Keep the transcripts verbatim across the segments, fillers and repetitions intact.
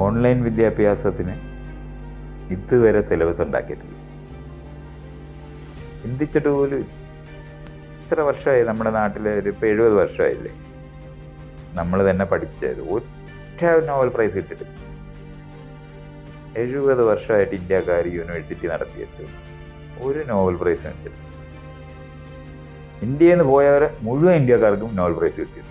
Online വിദ്യാഭ്യാസത്തിന് ഇതുവരെ syllabus ഉണ്ടാക്കിയിട്ടില്ല. ചിന്തിച്ചിട്ട് പോലും ഇത്ര വർഷമായി നമ്മുടെ നാട്ടിൽ, ഒരു ഇപ്പോൾ എഴുപത് വർഷമായില്ലേ നമ്മൾ തന്നെ പഠിച്ചത്, ഒറ്റ നോവൽ പ്രൈസ് കിട്ടിയിട്ടില്ല. എഴുപത് വർഷമായിട്ട് ഇന്ത്യക്കാർ യൂണിവേഴ്സിറ്റി നടത്തിയിട്ട് ഒരു നോവൽ പ്രൈസ് കിട്ടിയിട്ടില്ല. ഇന്ത്യയിൽ നിന്ന് പോയവരെ മുഴുവൻ ഇന്ത്യക്കാർക്കും നോവൽ പ്രൈസ് കിട്ടിയിട്ടുണ്ട്.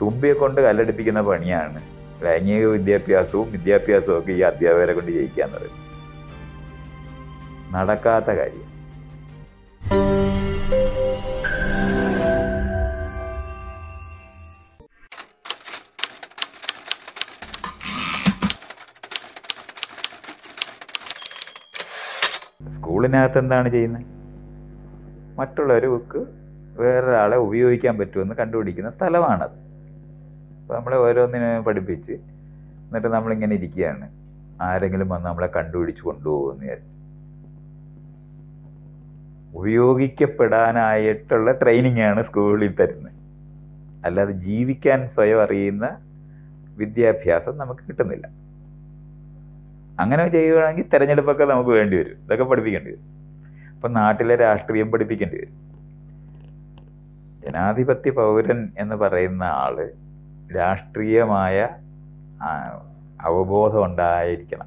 തുമ്പിയെ കൊണ്ട് കല്ലടിപ്പിക്കുന്ന പണിയാണ് ലൈംഗിക വിദ്യാഭ്യാസവും വിദ്യാഭ്യാസവും ഒക്കെ ഈ അധ്യാപകരെ കൊണ്ട് ജയിക്കുക എന്നത് നടക്കാത്ത കാര്യം. സ്കൂളിനകത്ത് എന്താണ് ചെയ്യുന്നത്? മറ്റുള്ളവർ ബുക്ക് വേറൊരാളെ ഉപയോഗിക്കാൻ പറ്റുമെന്ന് കണ്ടുപിടിക്കുന്ന സ്ഥലമാണത്. അപ്പോൾ നമ്മളെ ഓരോന്നിനെ പഠിപ്പിച്ച് എന്നിട്ട് നമ്മളിങ്ങനെ ഇരിക്കുകയാണ്, ആരെങ്കിലും വന്ന് നമ്മളെ കണ്ടുപിടിച്ച് കൊണ്ടുപോകുമെന്ന് വിചാരിച്ച്. ഉപയോഗിക്കപ്പെടാനായിട്ടുള്ള ട്രെയിനിങ് ആണ് സ്കൂളിൽ തരുന്നത്, അല്ലാതെ ജീവിക്കാൻ സ്വയം അറിയുന്ന വിദ്യാഭ്യാസം നമുക്ക് കിട്ടുന്നില്ല. അങ്ങനെ ചെയ്യുകയാണെങ്കിൽ തിരഞ്ഞെടുപ്പൊക്കെ നമുക്ക് വേണ്ടി വരും, ഇതൊക്കെ പഠിപ്പിക്കേണ്ടി വരും. അപ്പം നാട്ടിലെ രാഷ്ട്രീയം പഠിപ്പിക്കേണ്ടി വരും. ജനാധിപത്യ പൗരൻ എന്ന് പറയുന്ന ആൾ രാഷ്ട്രീയമായ അവബോധം ഉണ്ടായിരിക്കണം.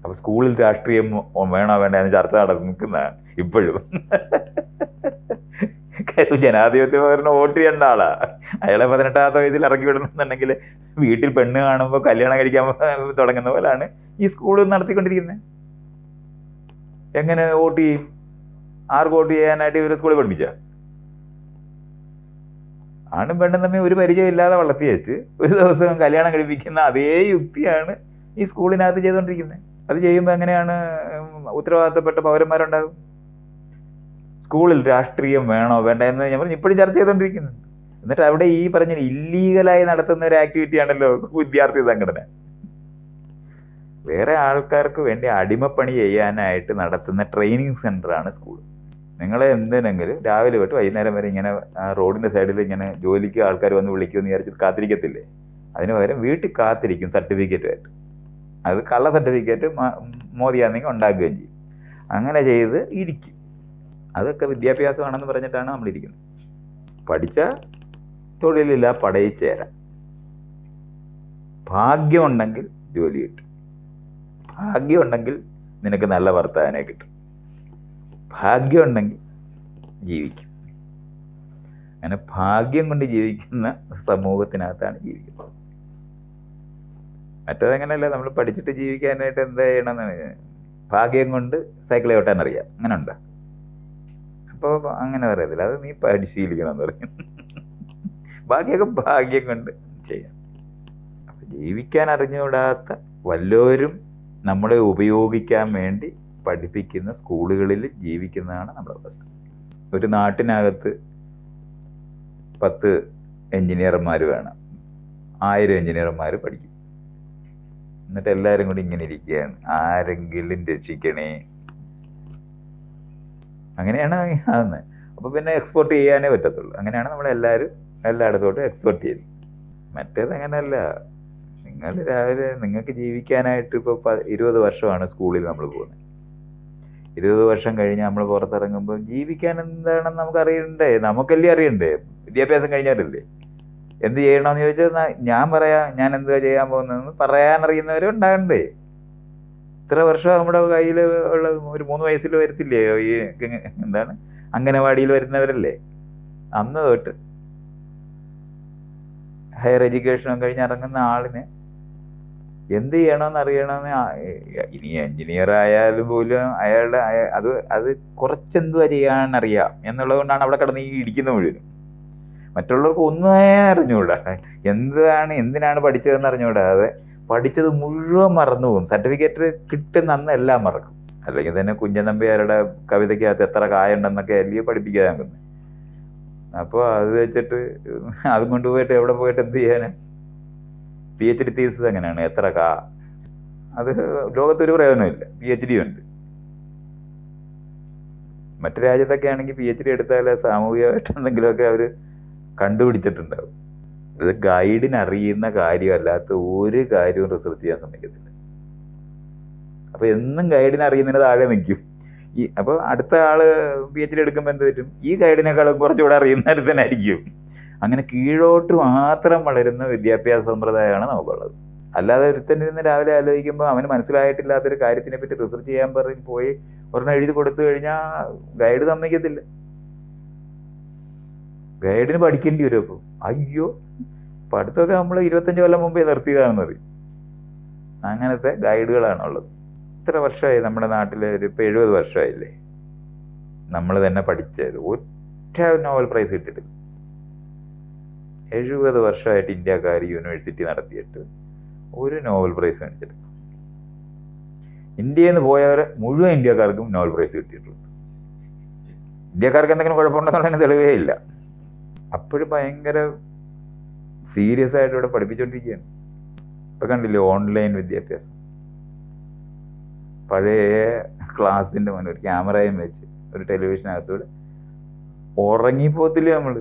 അപ്പോൾ സ്കൂളിൽ രാഷ്ട്രീയം വേണോ വേണ്ട എന്ന് ചർച്ച നടത്തി നിൽക്കുന്നതാണ് ഇപ്പോഴും. ജനാധിപത്യ പൗരന് വോട്ട് ചെയ്യേണ്ട ആളാണ്. അയാളെ പതിനെട്ടാമത്തെ വയസ്സിൽ ഇറക്കി വിടണമെന്നുണ്ടെങ്കിൽ വീട്ടിൽ പെണ്ണ് കാണുമ്പോൾ കല്യാണം കഴിക്കാൻ തുടങ്ങുന്ന പോലെയാണ് ഈ സ്കൂളിൽ നടത്തിക്കൊണ്ടിരിക്കുന്നത്. എങ്ങനെ വോട്ട് ചെയ്യും? ആർക്ക് വോട്ട് ചെയ്യാനായിട്ട് ഇവരെ സ്കൂളിൽ പഠിപ്പിച്ച? ആണും പെണ്ണും തമ്മിൽ ഒരു പരിചയം ഇല്ലാതെ വളർത്തി വെച്ച് ഒരു ദിവസം കല്യാണം കഴിപ്പിക്കുന്ന അതേ യുക്തിയാണ് ഈ സ്കൂളിനകത്ത് ചെയ്തുകൊണ്ടിരിക്കുന്നത്. അത് ചെയ്യുമ്പോൾ എങ്ങനെയാണ് ഉത്തരവാദിത്തപ്പെട്ട പൗരന്മാരുണ്ടാകും? സ്കൂളിൽ രാഷ്ട്രീയം വേണോ വേണ്ട എന്ന് ഞാൻ പറഞ്ഞു ഇപ്പോഴും ചർച്ച ചെയ്തുകൊണ്ടിരിക്കുന്നുണ്ട്. എന്നിട്ട് അവിടെ ഈ പറഞ്ഞ ഇല്ലീഗലായി നടത്തുന്ന ഒരു ആക്ടിവിറ്റി ആണല്ലോ വിദ്യാർത്ഥി സംഘടന. വേറെ ആൾക്കാർക്ക് വേണ്ടി അടിമപ്പണി ചെയ്യാനായിട്ട് നടത്തുന്ന ട്രെയിനിങ് സെൻ്ററാണ് സ്കൂൾ. നിങ്ങളെ എന്തിനെങ്കിലും രാവിലെ തൊട്ട് വൈകുന്നേരം വരെ ഇങ്ങനെ റോഡിൻ്റെ സൈഡിൽ ഇങ്ങനെ ജോലിക്ക് ആൾക്കാർ വന്ന് വിളിക്കുമെന്ന് വിചാരിച്ചിട്ട് കാത്തിരിക്കത്തില്ലേ? അതിന് പകരം വീട്ടിൽ കാത്തിരിക്കും സർട്ടിഫിക്കറ്റുമായിട്ട്. അത് കള്ള സർട്ടിഫിക്കറ്റ് മോദിയാണെങ്കിൽ ഉണ്ടാക്കുകയും ചെയ്യും. അങ്ങനെ ചെയ്ത് ഇരിക്കും. അതൊക്കെ വിദ്യാഭ്യാസമാണെന്ന് പറഞ്ഞിട്ടാണ് നമ്മളിരിക്കുന്നത്. പഠിച്ച തൊഴിലില്ല, പടയിൽ ചേരാം, ഭാഗ്യമുണ്ടെങ്കിൽ ജോലി കിട്ടും, ഭാഗ്യമുണ്ടെങ്കിൽ നിനക്ക് നല്ല ഭർത്താവിനെ കിട്ടും, ഭാഗ്യമുണ്ടെങ്കിൽ ജീവിക്കും. അങ്ങനെ ഭാഗ്യം കൊണ്ട് ജീവിക്കുന്ന സമൂഹത്തിനകത്താണ് ജീവിക്കുന്നത്. മറ്റേതെങ്ങനെയല്ല, നമ്മൾ പഠിച്ചിട്ട് ജീവിക്കാനായിട്ട് എന്താ ചെയ്യണമെന്നാണ്? ഭാഗ്യം കൊണ്ട് സൈക്കിൾ ചവിട്ടാൻ അറിയാം, അങ്ങനെ ഉണ്ടോ? അപ്പോൾ അങ്ങനെ പറയത്തില്ല, അത് നീ പരിശീലിക്കണം എന്ന് പറയും. ബാക്കിയൊക്കെ ഭാഗ്യം കൊണ്ട് ചെയ്യാം. അപ്പം ജീവിക്കാൻ അറിഞ്ഞുകൂടാത്ത വല്ലവരും നമ്മളെ ഉപയോഗിക്കാൻ വേണ്ടി പഠിപ്പിക്കുന്ന സ്കൂളുകളിൽ ജീവിക്കുന്നതാണ് നമ്മുടെ പ്രശ്നം. ഒരു നാട്ടിനകത്ത് പത്ത് എൻജിനീയർമാർ വേണം, ആയിരം എൻജിനീയർമാർ പഠിക്കും. എന്നിട്ട് എല്ലാവരും കൂടി ഇങ്ങനെ ഇരിക്കുകയാണ്, ആരെങ്കിലും രക്ഷിക്കണേ, അങ്ങനെയാണ് ആകുന്നത്. അപ്പോൾ പിന്നെ എക്സ്പോർട്ട് ചെയ്യാനേ പറ്റത്തുള്ളൂ. അങ്ങനെയാണ് നമ്മളെല്ലാവരും എല്ലായിടത്തോട്ടും എക്സ്പോർട്ട് ചെയ്യുന്നത്. മറ്റേത് അങ്ങനെയല്ല. നിങ്ങൾ രാവിലെ നിങ്ങൾക്ക് ജീവിക്കാനായിട്ട് ഇപ്പോൾ പ ഇരുപത് വർഷമാണ് സ്കൂളിൽ നമ്മൾ പോകുന്നത്. ഇരുപത് വർഷം കഴിഞ്ഞ് നമ്മൾ പുറത്തിറങ്ങുമ്പോൾ ജീവിക്കാൻ എന്താണെന്ന് നമുക്കറിയണ്ടേ? നമുക്കല്ലേ അറിയണ്ടേ? വിദ്യാഭ്യാസം കഴിഞ്ഞാലല്ലേ എന്ത് ചെയ്യണമെന്ന് ചോദിച്ചാൽ ഞാൻ പറയാം ഞാൻ എന്തുവാ ചെയ്യാൻ പോകുന്നതെന്ന് പറയാനറിയുന്നവരും ഉണ്ടാകണ്ടേ? ഇത്ര വർഷം നമ്മുടെ കയ്യിൽ ഉള്ള ഒരു മൂന്ന് വയസ്സിൽ വരത്തില്ലേ ഈ എന്താണ് അംഗനവാടിയിൽ വരുന്നവരല്ലേ? അന്ന് തൊട്ട് ഹയർ എഡ്യൂക്കേഷനും കഴിഞ്ഞ് ഇറങ്ങുന്ന ആളിന് എന്ത് ചെയ്യണമെന്ന് അറിയണമെന്ന്, ഇനി എൻജിനീയർ ആയാലും പോലും അയാളുടെ അത് അത് കുറച്ചെന്തുവാ ചെയ്യാനറിയാം എന്നുള്ളത് കൊണ്ടാണ് അവിടെ കിടന്ന് ഈ ഇരിക്കുന്ന മുഴുവനും. മറ്റുള്ളവർക്ക് ഒന്നുമേ അറിഞ്ഞുകൂടാ, എന്താണ് എന്തിനാണ് പഠിച്ചതെന്ന് അറിഞ്ഞുകൂടാതെ പഠിച്ചത് മുഴുവൻ മറന്നു പോകും. സർട്ടിഫിക്കറ്റ് കിട്ടുന്ന അന്ന് എല്ലാം മറക്കും. അല്ലെങ്കിൽ തന്നെ കുഞ്ഞൻ നമ്പ്യാരുടെ കവിതയ്ക്കകത്ത് എത്ര കായുണ്ടെന്നൊക്കെ അല്ലേ പഠിപ്പിക്കാൻ നോക്കുന്നത്. അപ്പോൾ അത് വെച്ചിട്ട് അത് കൊണ്ടുപോയിട്ട് എവിടെ പോയിട്ട് എന്ത് ചെയ്യാന്? പി എച്ച് ഡി തീസിസ് അങ്ങനെയാണ്, എത്ര കാ, അത് ലോകത്തൊരു പ്രയോജനമില്ല. പി എച്ച് ഡി ഉണ്ട്. മറ്റു രാജ്യത്തൊക്കെ ആണെങ്കിൽ പി എച്ച് ഡി എടുത്താൽ സാമൂഹികമായിട്ട് എന്തെങ്കിലുമൊക്കെ അവർ കണ്ടുപിടിച്ചിട്ടുണ്ടാവും. അത് ഗൈഡിന് അറിയുന്ന കാര്യമല്ലാത്ത ഒരു കാര്യവും റിസർച്ച് ചെയ്യാൻ ശ്രമിക്കത്തില്ല. അപ്പോൾ എന്നും ഗൈഡിന് അറിയുന്നതിന് താഴെ നിൽക്കും. ഈ അപ്പോൾ അടുത്ത ആൾ പി എച്ച് ഡി എടുക്കുമ്പോൾ എന്ത് പറ്റും? ഈ ഗൈഡിനേക്കാളും കുറച്ചുകൂടെ അറിയുന്നവർ തന്നെ ആയിരിക്കും. അങ്ങനെ കീഴോട്ട് മാത്രം വളരുന്ന വിദ്യാഭ്യാസ സമ്പ്രദായമാണ് നമുക്കുള്ളത്. അല്ലാതെ ഒരുത്തനിരുന്ന് രാവിലെ ആലോചിക്കുമ്പോൾ അവന് മനസ്സിലായിട്ടില്ലാത്തൊരു കാര്യത്തിനെ പറ്റി റിസർച്ച് ചെയ്യാൻ പറഞ്ഞ് പോയി ഒരെണ്ണം എഴുതി കൊടുത്തു കഴിഞ്ഞാൽ ഗൈഡ് സമ്മതിക്കത്തില്ല. ഗൈഡിന് പഠിക്കേണ്ടി വരും. അപ്പോൾ അയ്യോ, പഠിത്തമൊക്കെ നമ്മൾ ഇരുപത്തഞ്ച് കൊല്ലം മുമ്പേ നിർത്തിയതാണെന്നത്. അങ്ങനത്തെ ഗൈഡുകളാണുള്ളത്. ഇത്ര വർഷമായി നമ്മുടെ നാട്ടിൽ, ഒരു ഇപ്പോൾ എഴുപത് വർഷമായില്ലേ നമ്മൾ തന്നെ പഠിച്ചത്, ഒറ്റ നോബൽ പ്രൈസ് കിട്ടിയിട്ടില്ല. എഴുപത് വർഷമായിട്ട് ഇന്ത്യക്കാർ യൂണിവേഴ്സിറ്റി നടത്തിയിട്ട് ഒരു നോബൽ പ്രൈസ് മേടിച്ചിട്ടില്ല. ഇന്ത്യയിൽ നിന്ന് പോയവരെ മുഴുവൻ ഇന്ത്യക്കാർക്കും നോബൽ പ്രൈസ് കിട്ടിയിട്ടുണ്ട്. ഇന്ത്യക്കാർക്ക് എന്തെങ്കിലും കുഴപ്പമുണ്ടെന്നുള്ളതിന് തെളിവേ ഇല്ല. അപ്പോഴും ഭയങ്കര സീരിയസ് ആയിട്ട് ഇവിടെ പഠിപ്പിച്ചുകൊണ്ടിരിക്കുകയാണ്. ഇപ്പം കണ്ടില്ലേ ഓൺലൈൻ വിദ്യാഭ്യാസം. പഴയ ക്ലാസ്സിൻ്റെ മുന്നിൽ ഒരു ക്യാമറയും വെച്ച് ഒരു ടെലിവിഷനകത്തൂടെ ഉറങ്ങിപ്പോത്തില്ലേ നമ്മൾ.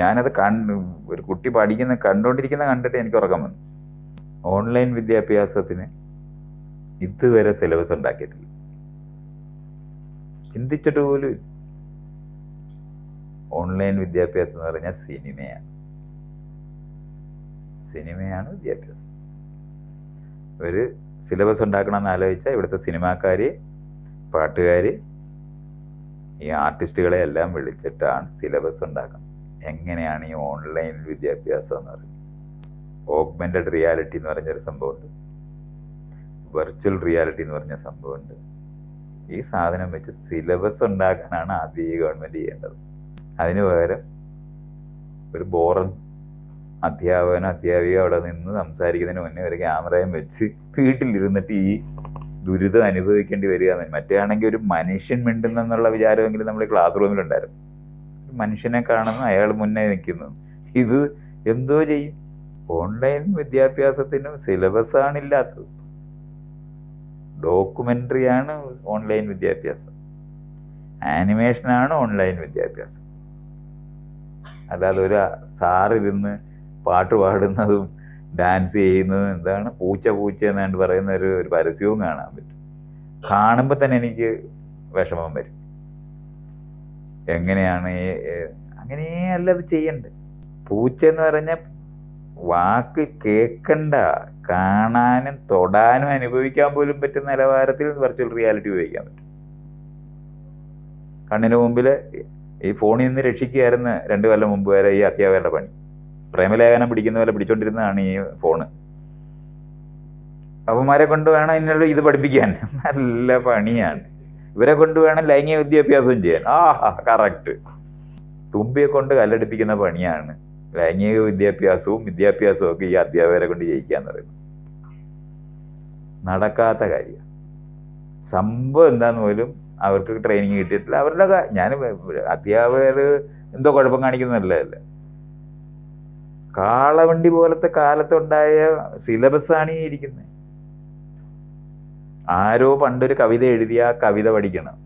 ഞാനത് കണ്ട്, ഒരു കുട്ടി പഠിക്കുന്ന കണ്ടുകൊണ്ടിരിക്കുന്ന കണ്ടിട്ട് എനിക്ക് ഉറക്കം വന്നു. ഓൺലൈൻ വിദ്യാഭ്യാസത്തിന് ഇതുവരെ സിലബസ് ഉണ്ടാക്കിയിട്ടില്ല, ചിന്തിച്ചിട്ട് പോലും. ഓൺലൈൻ വിദ്യാഭ്യാസം എന്ന് പറഞ്ഞാൽ സിനിമയാണ് സിനിമയാണ് വിദ്യാഭ്യാസം. ഒരു സിലബസ് ഉണ്ടാക്കണമെന്ന് ആലോചിച്ചാൽ ഇവിടുത്തെ സിനിമാക്കാർ, പാട്ടുകാർ, ഈ ആർട്ടിസ്റ്റുകളെ എല്ലാം വിളിച്ചിട്ടാണ് സിലബസ് ഉണ്ടാക്കുന്നത്. എങ്ങനെയാണ് ഈ ഓൺലൈൻ വിദ്യാഭ്യാസം എന്ന് പറയുന്നത്? ഓഗ്മെൻറ്റഡ് റിയാലിറ്റി എന്ന് പറഞ്ഞൊരു സംഭവമുണ്ട്, വെർച്വൽ റിയാലിറ്റി എന്ന് പറഞ്ഞ സംഭവമുണ്ട്. ഈ സാധനം വെച്ച് സിലബസ് ഉണ്ടാക്കാനാണ് ആദ്യം ഈ ഗവൺമെൻറ് ചെയ്യേണ്ടത്. അതിന് പകരം ഒരു ബോറൻ അധ്യാപകനോ അധ്യാപിക അവിടെ നിന്ന് സംസാരിക്കുന്നതിന് മുന്നേ ഒരു ക്യാമറയും വെച്ച് വീട്ടിലിരുന്നിട്ട് ഈ ദുരിതം അനുഭവിക്കേണ്ടി വരിക. മറ്റേ ആണെങ്കിൽ ഒരു മനുഷ്യൻ മിണ്ടുന്നെന്നുള്ള വിചാരമെങ്കിലും നമ്മൾ ക്ലാസ് റൂമിലുണ്ടായിരുന്നു. മനുഷ്യനെ കാണുന്നു, അയാൾ മുന്നേ നിൽക്കുന്നു. ഇത് എന്തോ ചെയ്യും. ഓൺലൈൻ വിദ്യാഭ്യാസത്തിന് സിലബസാണില്ലാത്തത്, ഡോക്യുമെൻ്ററിയാണ് ഓൺലൈൻ വിദ്യാഭ്യാസം, ആനിമേഷനാണ് ഓൺലൈൻ വിദ്യാഭ്യാസം. അല്ലാതെ ഒരു സാറിരുന്ന് പാട്ട് പാടുന്നതും ഡാൻസ് ചെയ്യുന്നതും, എന്താണ് പൂച്ച പൂച്ച എന്നാണ്ട് പറയുന്ന ഒരു ഒരു പരസ്യവും കാണാൻ പറ്റും. കാണുമ്പോൾ തന്നെ എനിക്ക് വിഷമം വരും. എങ്ങനെയാണ് അങ്ങനെയല്ല അത് ചെയ്യണ്ടേ? പൂച്ച എന്ന് പറഞ്ഞ വാക്ക് കേൾക്കണ്ട, കാണാനും തൊടാനും അനുഭവിക്കാൻ പോലും പറ്റുന്ന നിലവാരത്തിൽ വെർച്വൽ റിയാലിറ്റി ഉപയോഗിക്കാൻ പറ്റും. കണ്ണിന് മുമ്പിൽ ഈ ഫോണിൽ നിന്ന് രക്ഷിക്കുകയായിരുന്നു രണ്ടു കൊല്ലം മുമ്പ് വരെ ഈ അധ്യാപകരുടെ പണി. പ്രേമലേഖനം പിടിക്കുന്ന പോലെ പിടിച്ചോണ്ടിരുന്നതാണ് ഈ ഫോണ്. അപ്പന്മാരെ കൊണ്ട് വേണം ഇതിനുള്ള ഇത് പഠിപ്പിക്കാൻ, നല്ല പണിയാണ്. ഇവരെ കൊണ്ട് വേണം ലൈംഗിക വിദ്യാഭ്യാസവും ചെയ്യാൻ. ആ കറക്റ്റ്, തുമ്പിയെ കൊണ്ട് കല്ലെടുപ്പിക്കുന്ന പണിയാണ് ലൈംഗിക വിദ്യാഭ്യാസവും വിദ്യാഭ്യാസവും ഒക്കെ ഈ അധ്യാപകരെ കൊണ്ട് ജയിക്കാന്ന് പറയുന്നത്. നടക്കാത്ത കാര്യമാണ്. സംഭവം എന്താന്ന് പോലും അവർക്ക് ട്രെയിനിങ് കിട്ടിയിട്ടില്ല. അവരുടെ ഞാൻ അധ്യാപകർ എന്തോ കുഴപ്പം കാണിക്കുന്നതല്ല, കാളവണ്ടി പോലത്തെ കാലത്തുണ്ടായ സിലബസാണ് ഈ ഇരിക്കുന്നത്. ആരോ പണ്ടൊരു കവിത എഴുതിയ ആ കവിത പഠിക്കണം.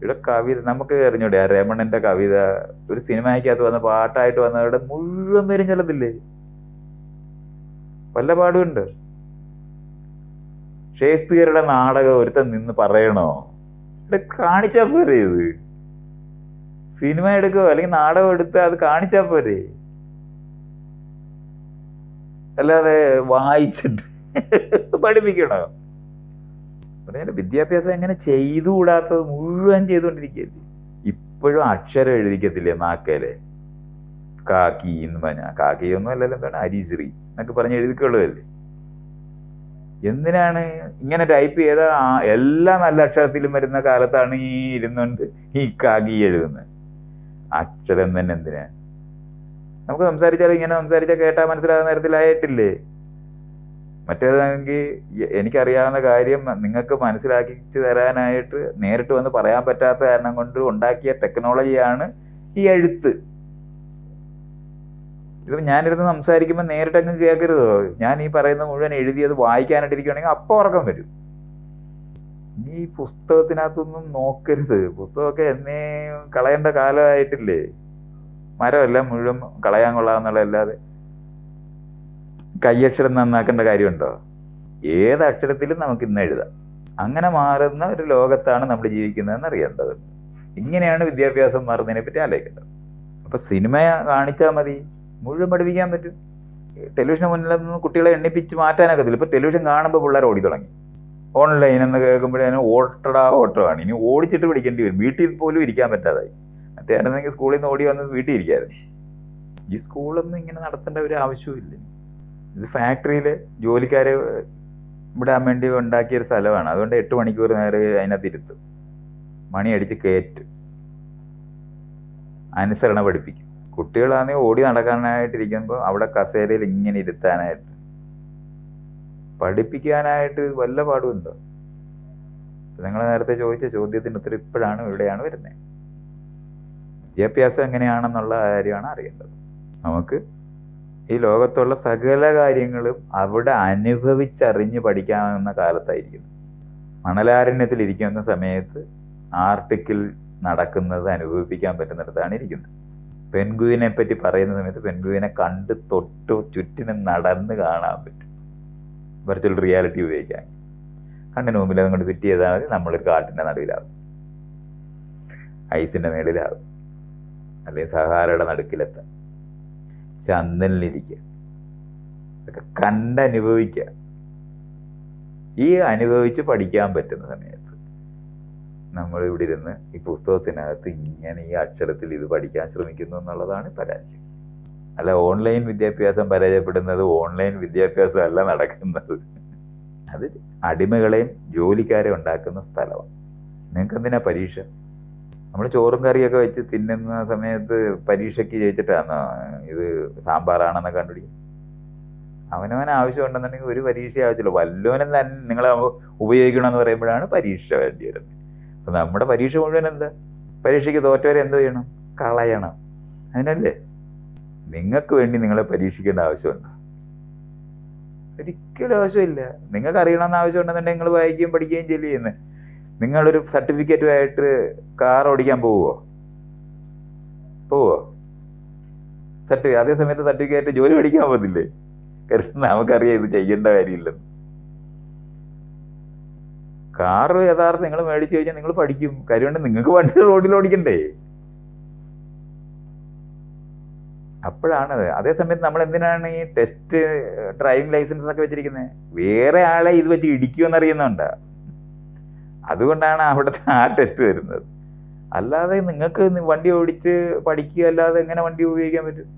ഇവിടെ കവിത നമുക്ക് അറിഞ്ഞൂടെ? ആ രമണന്റെ കവിത ഒരു സിനിമയ്ക്കകത്ത് വന്ന പാട്ടായിട്ട് വന്നവരുടെ മുഴുവൻ പേരും ചെല്ലത്തില്ലേ? വല്ല പാടുമുണ്ട്? ഷേക്സ്പിയറുടെ നാടകം ഒരുത്തൻ നിന്ന് പറയണോ? ഇവിടെ കാണിച്ചാൽ പോരെ? ഇത് സിനിമ എടുക്കുക അല്ലെങ്കിൽ നാടകം എടുത്ത് അത് കാണിച്ചാൽ പോരെ? അല്ലാതെ വായിച്ചിട്ട് പഠിപ്പിക്കണോ? പറഞ്ഞാൽ വിദ്യാഭ്യാസം എങ്ങനെ ചെയ്തുകൂടാത്തത് മുഴുവൻ ചെയ്തുകൊണ്ടിരിക്കുകയല്ലേ. ഇപ്പോഴും അക്ഷരം എഴുതിക്കത്തില്ലേ നാക്കലെ? കാക്കി എന്ന് പറഞ്ഞ കാക്കി ഒന്നും അല്ലല്ലോ, എന്താണ് അരിശ്രീ എന്നൊക്കെ പറഞ്ഞ് എഴുതിക്കൊള്ളുകയല്ലേ. എന്തിനാണ് ഇങ്ങനെ ടൈപ്പ് ചെയ്ത എല്ലാ നല്ല അക്ഷരത്തിലും വരുന്ന കാലത്താണ് ഈ ഇരുന്നുകൊണ്ട് ഈ കാക്കി എഴുതുന്നത്? അക്ഷരം തന്നെ എന്തിനാണ്? നമുക്ക് സംസാരിച്ചാൽ ഇങ്ങനെ സംസാരിച്ചാൽ കേട്ടാൽ മനസ്സിലാകുന്ന തരത്തിലായിട്ടില്ലേ? മറ്റേതാണെങ്കിൽ എനിക്കറിയാവുന്ന കാര്യം നിങ്ങൾക്ക് മനസ്സിലാക്കിച്ചു തരാനായിട്ട് നേരിട്ട് വന്ന് പറയാൻ പറ്റാത്ത കാരണം കൊണ്ട് ഉണ്ടാക്കിയ ടെക്നോളജിയാണ് ഈ എഴുത്ത്. ഇതിപ്പോൾ ഞാനിരുന്ന് സംസാരിക്കുമ്പോൾ നേരിട്ടങ്ങ് കേൾക്കരുതോ? ഞാൻ ഈ പറയുന്ന മുഴുവൻ എഴുതിയത് വായിക്കാനായിട്ടിരിക്കുകയാണെങ്കിൽ അപ്പോൾ ഉറക്കം വരും. ഈ പുസ്തകത്തിനകത്തൊന്നും നോക്കരുത്. പുസ്തകമൊക്കെ എന്നേ കളയേണ്ട കാലമായിട്ടില്ലേ? മരമെല്ലാം മുഴുവൻ കളയാൻ കൊള്ളാമെന്നുള്ളതല്ലാതെ കയ്യക്ഷരം നന്നാക്കേണ്ട കാര്യമുണ്ടോ? ഏത് അക്ഷരത്തിലും നമുക്ക് ഇന്ന് എഴുതാം. അങ്ങനെ മാറുന്ന ഒരു ലോകത്താണ് നമ്മൾ ജീവിക്കുന്നതെന്ന് അറിയേണ്ടത്. ഇങ്ങനെയാണ് വിദ്യാഭ്യാസം മാറുന്നതിനെ പറ്റി ആലോചിക്കേണ്ടത്. അപ്പോൾ സിനിമ കാണിച്ചാൽ മതി, മുഴുവൻ പഠിപ്പിക്കാൻ പറ്റും. ടെലിവിഷന് മുന്നിൽ നിന്ന് കുട്ടികളെ എണ്ണിപ്പിച്ച് മാറ്റാനൊക്കത്തില്ല. ഇപ്പോൾ ടെലിവിഷൻ കാണുമ്പോൾ പിള്ളേർ ഓടി തുടങ്ങി. ഓൺലൈൻ എന്ന് കേൾക്കുമ്പോഴേ ഓട്ടടാ ഓട്ടമാണ്. ഇനി ഓടിച്ചിട്ട് പിടിക്കേണ്ടി വരും. വീട്ടിൽ പോലും ഇരിക്കാൻ പറ്റാതായി. മറ്റേ ആണെന്നെങ്കിൽ സ്കൂളിൽ നിന്ന് ഓടി വന്ന് വീട്ടിൽ ഇരിക്കാതെ. ഈ സ്കൂളൊന്നും ഇങ്ങനെ നടത്തേണ്ട ഒരു ആവശ്യമില്ല. ഇത് ഫാക്ടറിയിൽ ജോലിക്കാരെ വിടാൻ വേണ്ടി ഉണ്ടാക്കിയൊരു സ്ഥലമാണ്. അതുകൊണ്ട് എട്ട് മണിക്കൂർ നേരം അതിനകത്ത് ഇരുത്തും, മണിയടിച്ച് കയറ്റും, അനുസരണ പഠിപ്പിക്കും. കുട്ടികളാണെങ്കിൽ ഓടി നടക്കാനായിട്ടിരിക്കുമ്പോൾ അവിടെ കസേരയിൽ ഇങ്ങനെ ഇരുത്താനായിട്ട് പഠിപ്പിക്കാനായിട്ട് വല്ല പാടുമുണ്ടോ? നിങ്ങൾ നേരത്തെ ചോദിച്ച ചോദ്യത്തിൻ്റെ ഉത്തരം ഇപ്പോഴാണ് ഇവിടെയാണ് വരുന്നത്. വിദ്യാഭ്യാസം എങ്ങനെയാണെന്നുള്ള കാര്യമാണ് അറിയേണ്ടത്. നമുക്ക് ഈ ലോകത്തുള്ള സകല കാര്യങ്ങളും അവിടെ അനുഭവിച്ചറിഞ്ഞ് പഠിക്കാവുന്ന കാലത്തായിരിക്കുന്നു. മണലാരണ്യത്തിലിരിക്കുന്ന സമയത്ത് ആർട്ടിക്കിൾ നടക്കുന്നത് അനുഭവിപ്പിക്കാൻ പറ്റുന്നിടത്താണ് ഇരിക്കുന്നത്. പെൻഗുവിനെ പറ്റി പറയുന്ന സമയത്ത് പെൻഗുവിനെ കണ്ട് തൊട്ട് ചുറ്റിനും നടന്ന് കാണാൻ പറ്റും. വെർച്വൽ റിയാലിറ്റി ഉപയോഗിക്കാൻ കണ്ണിന് മുമ്പിൽ അതുകൊണ്ട് ഫിറ്റ് ചെയ്താൽ മതി. നമ്മളൊരു കാട്ടിൻ്റെ നടുവിലാകും, ഐസിൻ്റെ മേളിലാകും, അല്ലെങ്കിൽ സഹാരയുടെ നടുക്കിലെത്താം, ചന്ദനിലിരിക്കുക, ഇതൊക്കെ കണ്ടനുഭവിക്കുക. ഈ അനുഭവിച്ച് പഠിക്കാൻ പറ്റുന്ന സമയത്ത് നമ്മളിവിടെ ഇരുന്ന് ഈ പുസ്തകത്തിനകത്ത് ഇങ്ങനെ ഈ അക്ഷരത്തിൽ ഇത് പഠിക്കാൻ ശ്രമിക്കുന്നു എന്നുള്ളതാണ് പരാജയം. അല്ല, ഓൺലൈൻ വിദ്യാഭ്യാസം പരാജയപ്പെടുന്നത് ഓൺലൈൻ വിദ്യാഭ്യാസം അല്ല നടക്കുന്നത്. അത് അടിമകളെയും ജോലിക്കാരെ ഉണ്ടാക്കുന്ന സ്ഥലമാണ്. നിങ്ങൾക്ക് എന്തിനാ പരീക്ഷ? നമ്മൾ ചോറും കറിയൊക്കെ വെച്ച് തിന്നുന്ന സമയത്ത് പരീക്ഷയ്ക്ക് ജയിച്ചിട്ടാണ് ഇത് സാമ്പാറാണെന്ന് കണ്ടുപിടിക്കും. അവനവൻ ആവശ്യം ഉണ്ടെന്നുണ്ടെങ്കിൽ ഒരു പരീക്ഷ ആവശ്യമില്ല. വല്ലവനും തന്നെ നിങ്ങളെ ഉപയോഗിക്കണമെന്ന് പറയുമ്പോഴാണ് പരീക്ഷ വേണ്ടി വരുന്നത്. അപ്പം നമ്മുടെ പരീക്ഷ മുഴുവൻ എന്താ? പരീക്ഷയ്ക്ക് തോറ്റവരെ എന്ത് ചെയ്യണം? കളയണം. അതിനല്ലേ നിങ്ങൾക്ക് വേണ്ടി നിങ്ങളെ പരീക്ഷിക്കേണ്ട ആവശ്യമുണ്ടോ? ഒരിക്കലും ആവശ്യമില്ല. നിങ്ങൾക്ക് അറിയണമെന്ന് ആവശ്യമുണ്ടെന്നുണ്ടെങ്കിൽ നിങ്ങൾ വായിക്കുകയും പഠിക്കുകയും ജോലി ചെയ്യുന്നത്. നിങ്ങളൊരു സർട്ടിഫിക്കറ്റുമായിട്ട് കാർ ഓടിക്കാൻ പോവുമോ? പോവോ? സർട്ടി അതേ സമയത്ത് സർട്ടിഫിക്കറ്റ് ജോലി പഠിക്കാൻ പോകത്തില്ലേ? കാരണം നമുക്കറിയാം ഇത് ചെയ്യേണ്ട കാര്യമില്ലെന്ന്. കാറ് യഥാർത്ഥം നിങ്ങൾ മേടിച്ചു കഴിഞ്ഞാൽ നിങ്ങൾ പഠിക്കും. കാര്യമുണ്ട്, നിങ്ങൾക്ക് വണ്ടി റോഡിൽ ഓടിക്കണ്ടേ? അപ്പോഴാണത്. അതേസമയത്ത് നമ്മൾ എന്തിനാണ് ഈ ടെസ്റ്റ് ഡ്രൈവിംഗ് ലൈസൻസ് ഒക്കെ വെച്ചിരിക്കുന്നത്? വേറെ ആളെ ഇത് വെച്ച് ഇടിക്കുമെന്നറിയുന്നുണ്ടോ? അതുകൊണ്ടാണ് അവിടുത്തെ ആ ടെസ്റ്റ് വരുന്നത്. അല്ലാതെ നിങ്ങൾക്ക് വണ്ടി ഓടിച്ച് പഠിക്കുക അല്ലാതെ എങ്ങനെ വണ്ടി ഉപയോഗിക്കാൻ പറ്റും?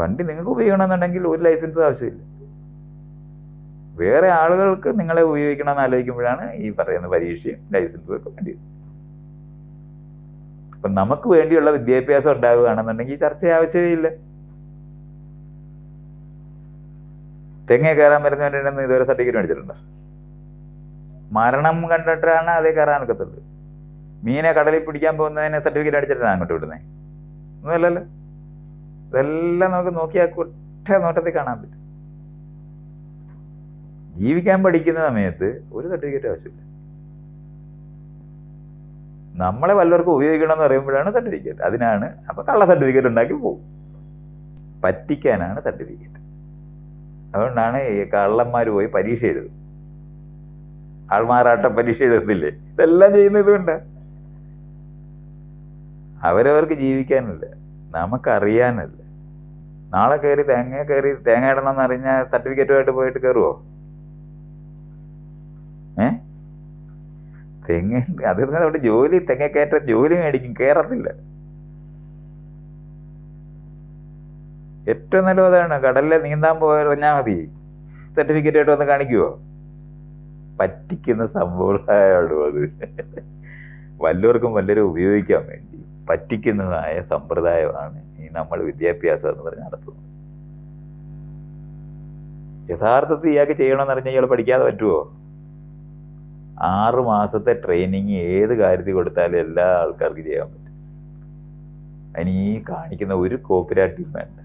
വണ്ടി നിങ്ങൾക്ക് ഉപയോഗിക്കണമെന്നുണ്ടെങ്കിൽ ഒരു ലൈസൻസ് ആവശ്യമില്ല. വേറെ ആളുകൾക്ക് നിങ്ങളെ ഉപയോഗിക്കണമെന്ന് ആലോചിക്കുമ്പോഴാണ് ഈ പറയുന്ന പരീക്ഷയും ലൈസൻസും ഒക്കെ വേണ്ടി. അപ്പം നമുക്ക് വേണ്ടിയുള്ള വിദ്യാഭ്യാസം ഉണ്ടാകുകയാണെന്നുണ്ടെങ്കിൽ ഈ ചർച്ച ആവശ്യമേ ഇല്ല. തെങ്ങേ കയറാൻ വരുന്നവരുണ്ടെന്ന് ഇതുവരെ സർട്ടിഫിക്കറ്റ് മേടിച്ചിട്ടുണ്ടോ? മരണം കണ്ടിട്ടാണ് അതേ കയറാൻ ഒക്കത്തുള്ളൂ. മീനെ കടലിൽ പിടിക്കാൻ പോകുന്നതിനെ സർട്ടിഫിക്കറ്റ് അടിച്ചിട്ടാണ് അങ്ങോട്ട് വിടുന്നത്? ഒന്നുമല്ലല്ലോ. ഇതെല്ലാം നമുക്ക് നോക്കിയാൽ ഒറ്റ നോട്ടത്തിൽ കാണാൻ പറ്റും. ജീവിക്കാൻ പഠിക്കുന്ന സമയത്ത് ഒരു സർട്ടിഫിക്കറ്റ് ആവശ്യമില്ല. നമ്മളെ വല്ലവർക്കും ഉപയോഗിക്കണമെന്ന് പറയുമ്പോഴാണ് സർട്ടിഫിക്കറ്റ്. അതിനാണ് അപ്പം കള്ള സർട്ടിഫിക്കറ്റ് ഉണ്ടാക്കി പോകും. പറ്റിക്കാനാണ് സർട്ടിഫിക്കറ്റ്. അതുകൊണ്ടാണ് ഈ കള്ളന്മാർ പോയി പരീക്ഷ എഴുതും. ആൾമാറാട്ട പരീക്ഷ എഴുതുന്നില്ലേ? ഇതെല്ലാം ചെയ്യുന്നത് കൊണ്ട് അവരവർക്ക് ജീവിക്കാനല്ല, നമുക്കറിയാനല്ല. നാളെ കയറി തേങ്ങ കയറി തേങ്ങ ഇടണമെന്ന് അറിഞ്ഞാൽ സർട്ടിഫിക്കറ്റുമായിട്ട് പോയിട്ട് കയറുമോ? ഏ തെങ്ങ അത് അവിടെ ജോലി തെങ്ങ കയറ്റ ജോലി മേടിക്കും, കയറത്തില്ല. ഏറ്റവും നല്ല അതാണ്. കടലിൽ നീന്താൻ പോയറിഞ്ഞാൽ മതി. സർട്ടിഫിക്കറ്റായിട്ട് വന്ന് കാണിക്കുമോ? പറ്റിക്കുന്ന സമ്പ്രദായമാണ് അത്. വല്ലവർക്കും വല്ലവരും ഉപയോഗിക്കാൻ വേണ്ടി പറ്റിക്കുന്നതായ സമ്പ്രദായമാണ് ഈ നമ്മൾ വിദ്യാഭ്യാസം എന്ന് പറഞ്ഞ് നടത്തുന്നത്. യഥാർത്ഥത്തിൽ ഇയാൾക്ക് ചെയ്യണമെന്ന് പറഞ്ഞാൽ ഇയാൾ പഠിക്കാതെ പറ്റുമോ? ആറു മാസത്തെ ട്രെയിനിങ് ഏത് കാര്യത്തിൽ കൊടുത്താലും എല്ലാ ആൾക്കാർക്കും ചെയ്യാൻ പറ്റും. അതിന് ഈ കാണിക്കുന്ന ഒരു കോപ്പറേറ്റീവ് വേണ്ട.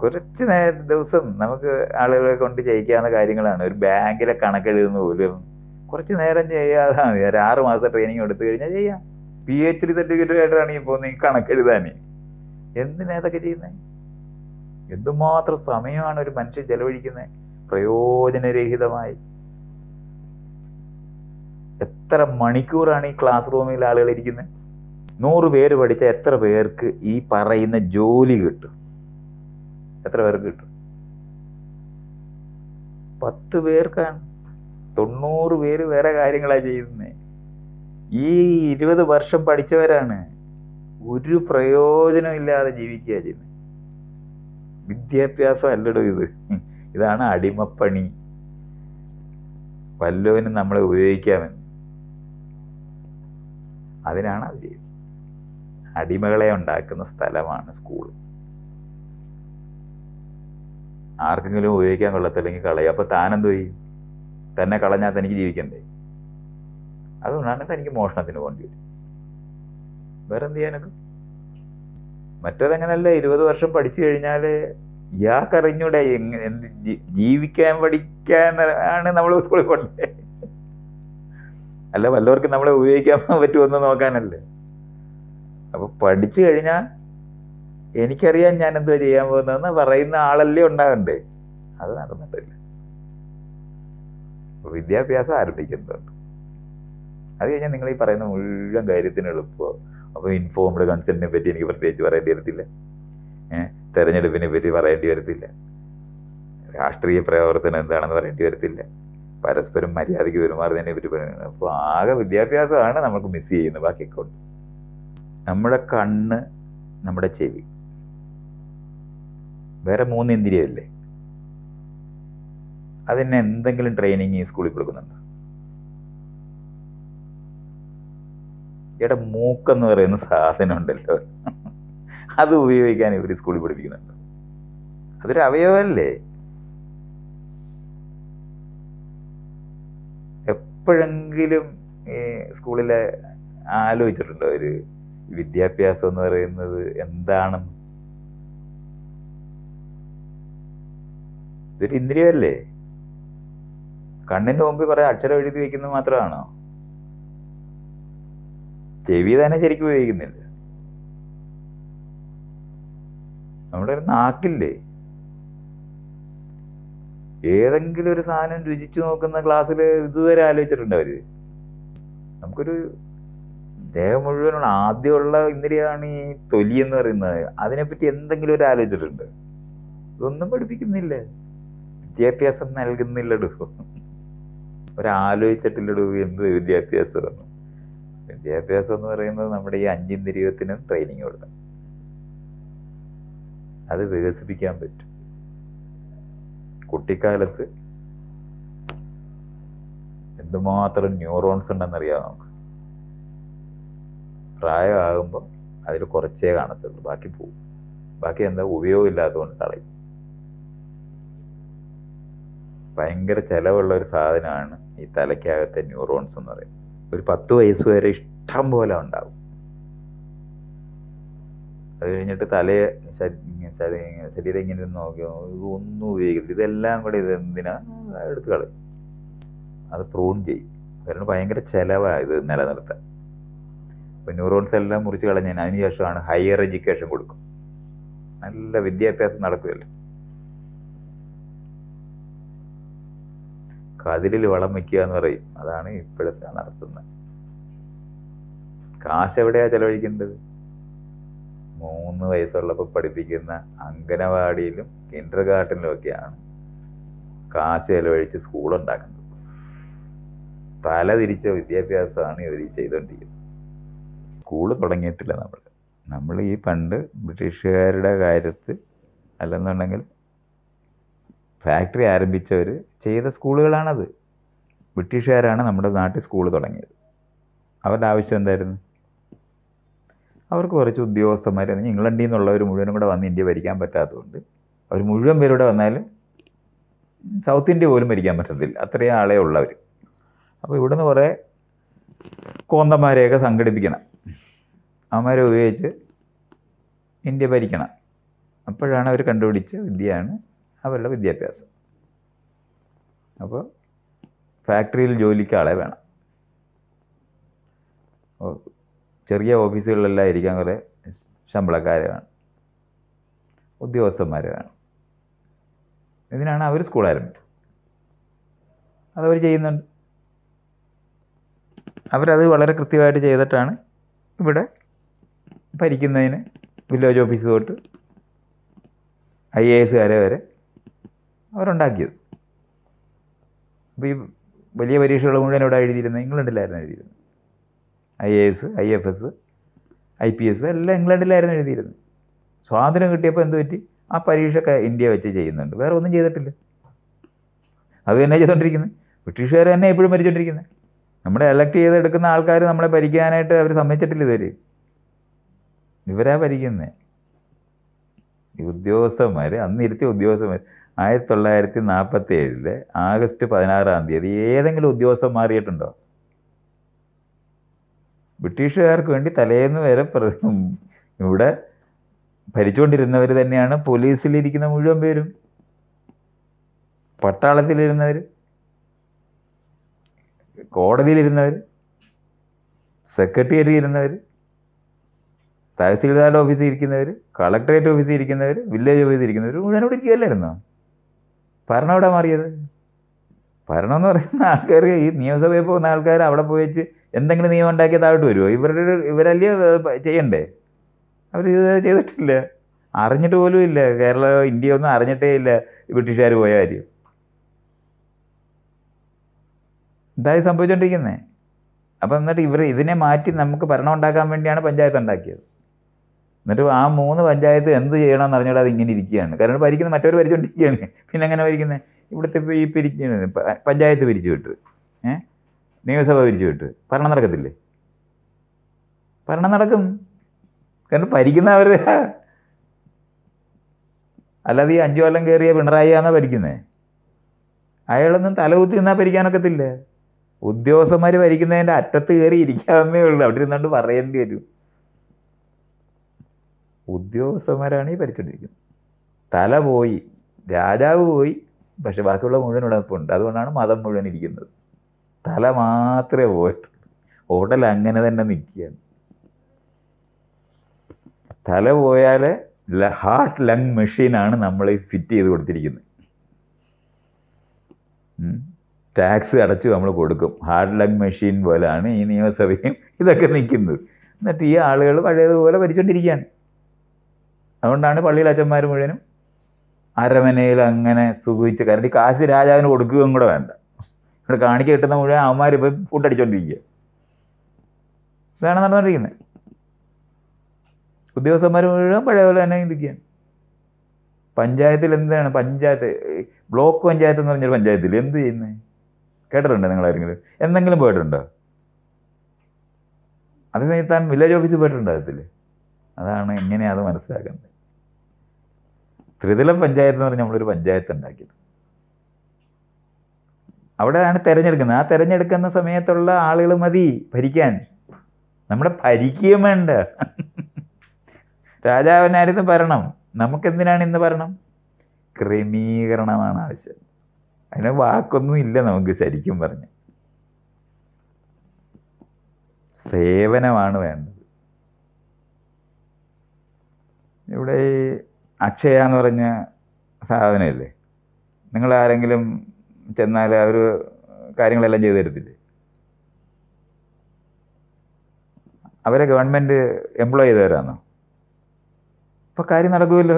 കുറച്ച് നേരം ദിവസം നമുക്ക് ആളുകളെ കൊണ്ട് ചെയ്യിക്കാവുന്ന കാര്യങ്ങളാണ്. ഒരു ബാങ്കിലെ കണക്കെഴുതുന്ന പോലും കുറച്ച് നേരം ചെയ്യാതാണ് വേറെ ആറ് മാസത്തെ ട്രെയിനിങ് എടുത്തു കഴിഞ്ഞാൽ ചെയ്യാം. പി എച്ച് ഡി സർട്ടിഫിക്കറ്റ് ആയിട്ടാണ് ഈ പോകുന്നത് ഈ കണക്കെഴുതാൻ. എന്തിനാ ഇതൊക്കെ ചെയ്യുന്നത്? എന്തുമാത്രം സമയമാണ് ഒരു മനുഷ്യൻ ചെലവഴിക്കുന്നത് പ്രയോജനരഹിതമായി. എത്ര മണിക്കൂറാണ് ഈ ക്ലാസ് റൂമിൽ ആളുകൾ ഇരിക്കുന്നത്? നൂറ് പേര് പഠിച്ചാൽ എത്ര പേർക്ക് ഈ പറയുന്ന ജോലി കിട്ടും? എത്ര പേർക്ക് കിട്ടും? പത്ത് പേർക്കാണ്. തൊണ്ണൂറ് പേര് വേറെ കാര്യങ്ങളാണ് ചെയ്യുന്നത്. ഈ ഇരുപത് വർഷം പഠിച്ചവരാണ് ഒരു പ്രയോജനമില്ലാതെ ജീവിക്കുക ചെയ്യുന്നത്. വിദ്യാഭ്യാസം അല്ലടോ ഇത്. ഇതാണ് അടിമപ്പണി. വല്ലവനും നമ്മളെ ഉപയോഗിക്കാമെന്ന്, അതിനാണ് അത് ചെയ്യുന്നത്. അടിമകളെ ഉണ്ടാക്കുന്ന സ്ഥലമാണ് സ്കൂൾ. ആർക്കെങ്കിലും ഉപയോഗിക്കാൻ കൊള്ളത്തില്ലെങ്കിൽ കളയും. അപ്പോൾ താനെന്തു ചെയ്യും? തന്നെ കളഞ്ഞാൽ തനിക്ക് ജീവിക്കണ്ടേ? അതുകൊണ്ടാണ് തനിക്ക് മോഷണത്തിന് പോകേണ്ടി വരും. വേറെ എന്ത് ചെയ്യാനൊക്കെ? മറ്റേതെങ്ങനെയല്ല, ഇരുപത് വർഷം പഠിച്ചു കഴിഞ്ഞാൽ ഇയാൾക്കറിഞ്ഞൂടെ എന്ത് ജീവിക്കാൻ പഠിക്കാൻ ആണ് നമ്മൾ സ്കൂളിൽ കൊണ്ടേ. അല്ല വല്ലവർക്കും നമ്മളെ ഉപയോഗിക്കാൻ പറ്റുമെന്ന് നോക്കാനല്ലേ. അപ്പോൾ പഠിച്ചു കഴിഞ്ഞാൽ എനിക്കറിയാൻ ഞാൻ എന്തുവാ ചെയ്യാൻ പോകുന്നതെന്ന് പറയുന്ന ആളല്ലേ ഉണ്ടാകണ്ടേ. അത് നടന്നിട്ടില്ല. വിദ്യാഭ്യാസം ആരംഭിക്കുന്നുണ്ട്. അത് കഴിഞ്ഞാൽ നിങ്ങൾ ഈ പറയുന്ന മുഴുവൻ കാര്യത്തിന് എളുപ്പമാണ്. അപ്പോൾ ഇൻഫോംഡ് കൺസെൻറ്റിനെ പറ്റി എനിക്ക് പ്രത്യേകിച്ച് പറയേണ്ടി വരത്തില്ല. ഏഹ് തെരഞ്ഞെടുപ്പിനെ പറ്റി പറയേണ്ടി വരത്തില്ല. രാഷ്ട്രീയ പ്രവർത്തനം എന്താണെന്ന് പറയേണ്ടി വരത്തില്ല. പരസ്പരം മര്യാദയ്ക്ക് പെരുമാറുന്നതിനെ പറ്റി പറയുന്നത്. അപ്പോൾ ആകെ വിദ്യാഭ്യാസമാണ് നമുക്ക് മിസ് ചെയ്യുന്നത്. ബാക്കിയൊക്കെ ഉണ്ട്. നമ്മുടെ കണ്ണ്, നമ്മുടെ ചെവി, വേറെ മൂന്ന് ഇന്ദ്രിയല്ലേ? അതിന് എന്തെങ്കിലും ട്രെയിനിങ് ഈ സ്കൂളിൽ കൊടുക്കുന്നുണ്ടോ? ഇവിടെ മൂക്കെന്ന് പറയുന്ന സാധനം ഉണ്ടല്ലോ, അത് ഉപയോഗിക്കാൻ ഇവർ സ്കൂളിൽ പഠിപ്പിക്കുന്നുണ്ട്. അതൊരു അവയവല്ലേ. എപ്പോഴെങ്കിലും ഈ സ്കൂളിലെ ആലോചിച്ചിട്ടുണ്ടോ ഒരു വിദ്യാഭ്യാസം എന്ന് പറയുന്നത് എന്താണെന്ന്? ഇതൊരു ഇന്ദ്രിയമല്ലേ. കണ്ണിൻ്റെ മുമ്പിൽ കുറെ അക്ഷരം എഴുതി വയ്ക്കുന്നത് മാത്രമാണോ? ചെവി തന്നെ ശരിക്കും ഉപയോഗിക്കുന്നില്ല. നമ്മുടെ ഒരു നാക്കില്ലേ? ഏതെങ്കിലും ഒരു സാധനം രുചിച്ചു നോക്കുന്ന ക്ലാസ്സിൽ ഇതുവരെ ആലോചിച്ചിട്ടുണ്ട് അവർ? നമുക്കൊരു ദേഹം മുഴുവനുള്ള ആദ്യമുള്ള ഇന്ദ്രിയാണ് ഈ തൊലി എന്ന് പറയുന്നത്. അതിനെപ്പറ്റി എന്തെങ്കിലും ഒരു ആലോചിച്ചിട്ടുണ്ട്? ഇതൊന്നും പഠിപ്പിക്കുന്നില്ല. വിദ്യാഭ്യാസം നൽകുന്നില്ലടു. ഒരാലോചിച്ചിട്ടില്ലടു എന്ത് വിദ്യാഭ്യാസം. വിദ്യാഭ്യാസം എന്ന് പറയുന്നത് നമ്മുടെ ഈ അഞ്ചിന്ദ്രിയത്തിനും ട്രെയിനിങ് കൊടുക്കണം. അത് വികസിപ്പിക്കാൻ പറ്റും. കുട്ടിക്കാലത്ത് എന്തുമാത്രം ന്യൂറോൺസ് ഉണ്ടെന്നറിയാം നമുക്ക്. പ്രായമാകുമ്പോൾ അതിൽ കുറച്ചേ കാണത്തുള്ളൂ, ബാക്കി പോവും. ബാക്കി എന്താ ഉപയോഗമില്ലാത്തതുകൊണ്ട് കളയും. ഭയങ്കര ചിലവുള്ള ഒരു സാധനമാണ് ഈ തലയ്ക്കകത്തെ ന്യൂറോൺസ് എന്ന് പറയുന്നത്. ഒരു പത്ത് വയസ്സ് വരെ ഇഷ്ടം പോലെ ഉണ്ടാകും. അത് കഴിഞ്ഞിട്ട് തലയെ ശരീരം ഇങ്ങനെ നോക്കി ഇതൊന്നും ഉപയോഗിക്കത്തില്ല. ഇതെല്ലാം കൂടെ ഇത് എന്തിനാ എടുത്ത് കളയും. അത് പ്രൂൺ ചെയ്യും. കാരണം ഭയങ്കര ചിലവാണ് ഇത് നിലനിർത്താൻ. അപ്പോൾ ന്യൂറോൺസ് എല്ലാം മുറിച്ച് കളഞ്ഞാൽ അതിനുശേഷമാണ് ഹയർ എഡ്യൂക്കേഷൻ കൊടുക്കും. നല്ല വിദ്യാഭ്യാസം നടക്കുകയല്ലോ. കതിലിൽ വളം വയ്ക്കുക എന്ന് പറയും. അതാണ് ഇപ്പോഴത്തെ നടത്തുന്നത്. കാശ് എവിടെയാണ് ചെലവഴിക്കേണ്ടത്? മൂന്ന് വയസ്സുള്ളപ്പോൾ പഠിപ്പിക്കുന്ന അംഗനവാടിയിലും കിൻഡർ ഗാർഡനിലുമൊക്കെയാണ് കാശ് ചെലവഴിച്ച് സ്കൂളുണ്ടാക്കുന്നത്. തലതിരിച്ച വിദ്യാഭ്യാസമാണ് ഇവർ ചെയ്തുകൊണ്ടിരിക്കുന്നത്. സ്കൂൾ തുടങ്ങിയിട്ടില്ല നമ്മൾ. നമ്മൾ ഈ പണ്ട് ബ്രിട്ടീഷുകാരുടെ കാര്യത്ത് അല്ലെന്നുണ്ടെങ്കിൽ ഫാക്ടറി ആരംഭിച്ചവർ ചെയ്ത സ്കൂളുകളാണത്. ബ്രിട്ടീഷുകാരാണ് നമ്മുടെ നാട്ടിൽ സ്കൂൾ തുടങ്ങിയത്. അവരുടെ ആവശ്യം എന്തായിരുന്നു? അവർക്ക് കുറച്ച് ഉദ്യോഗസ്ഥന്മാർ, ഇംഗ്ലണ്ടിൽ നിന്നുള്ളവർ മുഴുവനും കൂടെ വന്ന് ഇന്ത്യ ഭരിക്കാൻ പറ്റാത്തതുകൊണ്ട് അവർ മുഴുവൻ പേരൂടെ വന്നാൽ സൗത്ത് ഇന്ത്യ പോലും ഭരിക്കാൻ പറ്റത്തില്ല, അത്രയും ആളെ ഉള്ളവർ. അപ്പോൾ ഇവിടുന്ന് കുറേ കോന്തന്മാരെയൊക്കെ സംഘടിപ്പിക്കണം, അവന്മാരെ ഉപയോഗിച്ച് ഇന്ത്യ ഭരിക്കണം. അപ്പോഴാണ് അവർ കണ്ടുപിടിച്ച വിദ്യയാണ് അവരുടെ വിദ്യാഭ്യാസം. അപ്പോൾ factory il jolika aale venam cheriya office il alla irikkan kore shambalakare venam ഉദ്യോഗസ്ഥന്മാരെ വേണം. ഇതിനാണ് അവർ സ്കൂൾ ആരംഭിച്ചത്. അതവർ ചെയ്യുന്നുണ്ട്. അവരത് വളരെ കൃത്യമായിട്ട് ചെയ്തിട്ടാണ് ഇവിടെ ഭരിക്കുന്നതിന് വില്ലേജ് ഓഫീസ് തൊട്ട് ഐ എ എസുകാരെ വരെ അവരുണ്ടാക്കിയത്. അപ്പോൾ ഈ വലിയ പരീക്ഷകൾ മുഴുവൻ ഇവിടെ എഴുതിയിരുന്നത് ഇംഗ്ലണ്ടിലായിരുന്നു എഴുതിയിരുന്നത്. I A S, I F S, I P S എല്ലാം ഇംഗ്ലണ്ടിലായിരുന്നു എഴുതിയിരുന്നത്. സ്വാതന്ത്ര്യം കിട്ടിയപ്പോൾ എന്ത് പറ്റി? ആ പരീക്ഷയൊക്കെ ഇന്ത്യ വെച്ച് ചെയ്യുന്നുണ്ട്, വേറെ ഒന്നും ചെയ്തിട്ടില്ല. അത് തന്നെ ചെയ്തുകൊണ്ടിരിക്കുന്നത്. ബ്രിട്ടീഷുകാർ തന്നെ എപ്പോഴും ഭരിച്ചുകൊണ്ടിരിക്കുന്നത്. നമ്മളെ എലക്ട് ചെയ്തെടുക്കുന്ന ആൾക്കാർ നമ്മളെ ഭരിക്കാനായിട്ട് അവർ സമ്മതിച്ചിട്ടില്ല. ഇവർ ഇവരാ ഭരിക്കുന്നത്. ഈ ഉദ്യോഗസ്ഥന്മാർ അന്നിരുത്തിയ ഉദ്യോഗസ്ഥന്മാർ ആയിരത്തി തൊള്ളായിരത്തി നാൽപ്പത്തി ഏഴിലെ ആഗസ്റ്റ് പതിനാറാം തീയതി ഏതെങ്കിലും ഉദ്യോഗസ്ഥൻ മാറിയിട്ടുണ്ടോ? ബ്രിട്ടീഷുകാർക്ക് വേണ്ടി തലേന്ന് വരെ ഇവിടെ ഭരിച്ചുകൊണ്ടിരുന്നവർ തന്നെയാണ് പോലീസിലിരിക്കുന്ന മുഴുവൻ പേരും, പട്ടാളത്തിലിരുന്നവർ, കോടതിയിലിരുന്നവർ, സെക്രട്ടേറിയറ്റിൽ ഇരുന്നവർ, തഹസിൽദാരുടെ ഓഫീസിൽ ഇരിക്കുന്നവർ, കളക്ടറേറ്റ് ഓഫീസിൽ ഇരിക്കുന്നവർ, വില്ലേജ് ഓഫീസിൽ ഇരിക്കുന്നവർ മുഴുവൻ ഇവിടെ ഇരിക്കുകയല്ലായിരുന്നോ? ഭരണം അവിടെ മാറിയത്. ഭരണം എന്ന് പറയുന്ന ആൾക്കാർ, ഈ നിയമസഭയിൽ പോകുന്ന ആൾക്കാർ അവിടെ പോയി വെച്ച് എന്തെങ്കിലും നിയമം ഉണ്ടാക്കിയ താഴോട്ട് വരുമോ? ഇവരുടെ ഇവരല്ലേ ചെയ്യണ്ടേ? അവർ ഇത് ചെയ്തിട്ടില്ല, അറിഞ്ഞിട്ട് പോലും ഇല്ല. കേരള ഇന്ത്യ ഒന്നും അറിഞ്ഞിട്ടേ ഇല്ല ബ്രിട്ടീഷുകാർ പോയ കാര്യം. ഇതായി സംഭവിച്ചുകൊണ്ടിരിക്കുന്നത്. അപ്പം എന്നിട്ട് ഇവർ ഇതിനെ മാറ്റി നമുക്ക് ഭരണം ഉണ്ടാക്കാൻ വേണ്ടിയാണ് പഞ്ചായത്ത് ഉണ്ടാക്കിയത്. എന്നിട്ട് ആ മൂന്ന് പഞ്ചായത്ത് എന്ത് ചെയ്യണമെന്ന് അറിഞ്ഞിട്ട് അത് ഇങ്ങനെ ഇരിക്കുകയാണ്. കാരണം ഭരിക്കുന്ന മറ്റവർ ഭരിച്ചുകൊണ്ടിരിക്കുകയാണ്. പിന്നെ എങ്ങനെ ഭരിക്കുന്നത്? ഇവിടുത്തെ ഈ പിരിച്ച് പഞ്ചായത്ത് പിരിച്ചു വിട്ട്, ഏഹ് നിയമസഭ പിരിച്ചു വിട്ട് ഭരണം നടക്കത്തില്ലേ? ഭരണം നടക്കും, കാരണം ഭരിക്കുന്നവര്. അല്ലാതെ ഈ അഞ്ചു കൊല്ലം കയറിയ പിണറായി ആണോ ഭരിക്കുന്നത്? അയാളൊന്നും തലകുത്തി നിന്നാൽ ഭരിക്കാനൊക്കത്തില്ല. ഉദ്യോഗസ്ഥന്മാർ ഭരിക്കുന്നതിൻ്റെ അറ്റത്ത് കയറി ഇരിക്കാവുന്നേ ഉള്ളൂ. അവിടെ ഇരുന്നുകൊണ്ട് പറയേണ്ടി വരും. ഉദ്യോഗസ്ഥന്മാരാണ് ഈ ഭരിച്ചുകൊണ്ടിരിക്കുന്നത്. തല പോയി, രാജാവ് പോയി, പക്ഷെ ബാക്കിയുള്ള മുഴുവൻ ഉടപ്പുണ്ട്. അതുകൊണ്ടാണ് മതം മുഴുവൻ ഇരിക്കുന്നത്. തല മാത്രമേ പോയിട്ടുള്ളൂ. ഹോട്ടൽ അങ്ങനെ തന്നെ നിൽക്കുകയാണ്. തല പോയാൽ ഹാർട്ട് ലങ് മെഷീനാണ് നമ്മൾ ഫിറ്റ് ചെയ്ത് കൊടുത്തിരിക്കുന്നത്. ടാക്സ് അടച്ച് നമ്മൾ കൊടുക്കും. ഹാർട്ട് ലങ് മെഷീൻ പോലെയാണ് ഈ നിയമസഭയും ഇതൊക്കെ നിൽക്കുന്നത്. എന്നിട്ട് ഈ ആളുകൾ പഴയതുപോലെ ഭരിച്ചുകൊണ്ടിരിക്കുകയാണ്. അതുകൊണ്ടാണ് പള്ളിയിൽ അച്ഛന്മാർ മുഴുവനും അരമനയിൽ അങ്ങനെ സുഖിച്ച്, കാരണം ഈ കാശ് രാജാവിന് കൊടുക്കുകയും കൂടെ വേണ്ട. ഇവിടെ കാണിക്ക കിട്ടുന്ന മുഴുവൻ അവന്മാർ ഇപ്പം കൂട്ടടിച്ചുകൊണ്ടിരിക്കുക. ഇതാണ് നടന്നുകൊണ്ടിരിക്കുന്നത്. ഉദ്യോഗസ്ഥന്മാർ മുഴുവൻ പഴയപോലെ തന്നെ ഇരിക്കുകയാണ്. പഞ്ചായത്തിൽ എന്താണ് പഞ്ചായത്ത്, ബ്ലോക്ക് പഞ്ചായത്ത് എന്ന് പറഞ്ഞൊരു പഞ്ചായത്തിൽ എന്ത് ചെയ്യുന്നത് കേട്ടിട്ടുണ്ടോ നിങ്ങളാരെങ്കിലും? എന്തെങ്കിലും പോയിട്ടുണ്ടോ? അതേസമയം താൻ വില്ലേജ് ഓഫീസിൽ പോയിട്ടുണ്ടാകത്തില്ലേ? അതാണ് എങ്ങനെയാണ് അത് മനസ്സിലാക്കുന്നത്. ത്രിതല പഞ്ചായത്ത് എന്ന് പറഞ്ഞാൽ നമ്മളൊരു പഞ്ചായത്ത് ഉണ്ടാക്കിയത്. അവിടെയാണ് തിരഞ്ഞെടുക്കുന്നത്. ആ തിരഞ്ഞെടുക്കുന്ന സമയത്തുള്ള ആളുകൾ മതി ഭരിക്കാൻ. നമ്മളെ ഭരിക്കുകയും വേണ്ട. രാജാവിനായിരുന്നു ഭരണം. നമുക്കെന്തിനാണ് ഇന്ന് ഭരണം? ക്രമീകരണമാണ് ആവശ്യം. അതിന് വാക്കൊന്നും ഇല്ല നമുക്ക്. ശരിക്കും പറഞ്ഞ് സേവനമാണ് വേണ്ടത്. ഇവിടെ അക്ഷയ എന്ന് പറഞ്ഞ സാധനമില്ലേ? നിങ്ങൾ ആരെങ്കിലും ചെന്നാൽ അവർ കാര്യങ്ങളെല്ലാം ചെയ്തു തരത്തില്ലേ? അവരെ ഗവൺമെൻറ് എംപ്ലോയ് ചെയ്തു തരാമെന്നോ? അപ്പോൾ കാര്യം നടക്കുമല്ലോ.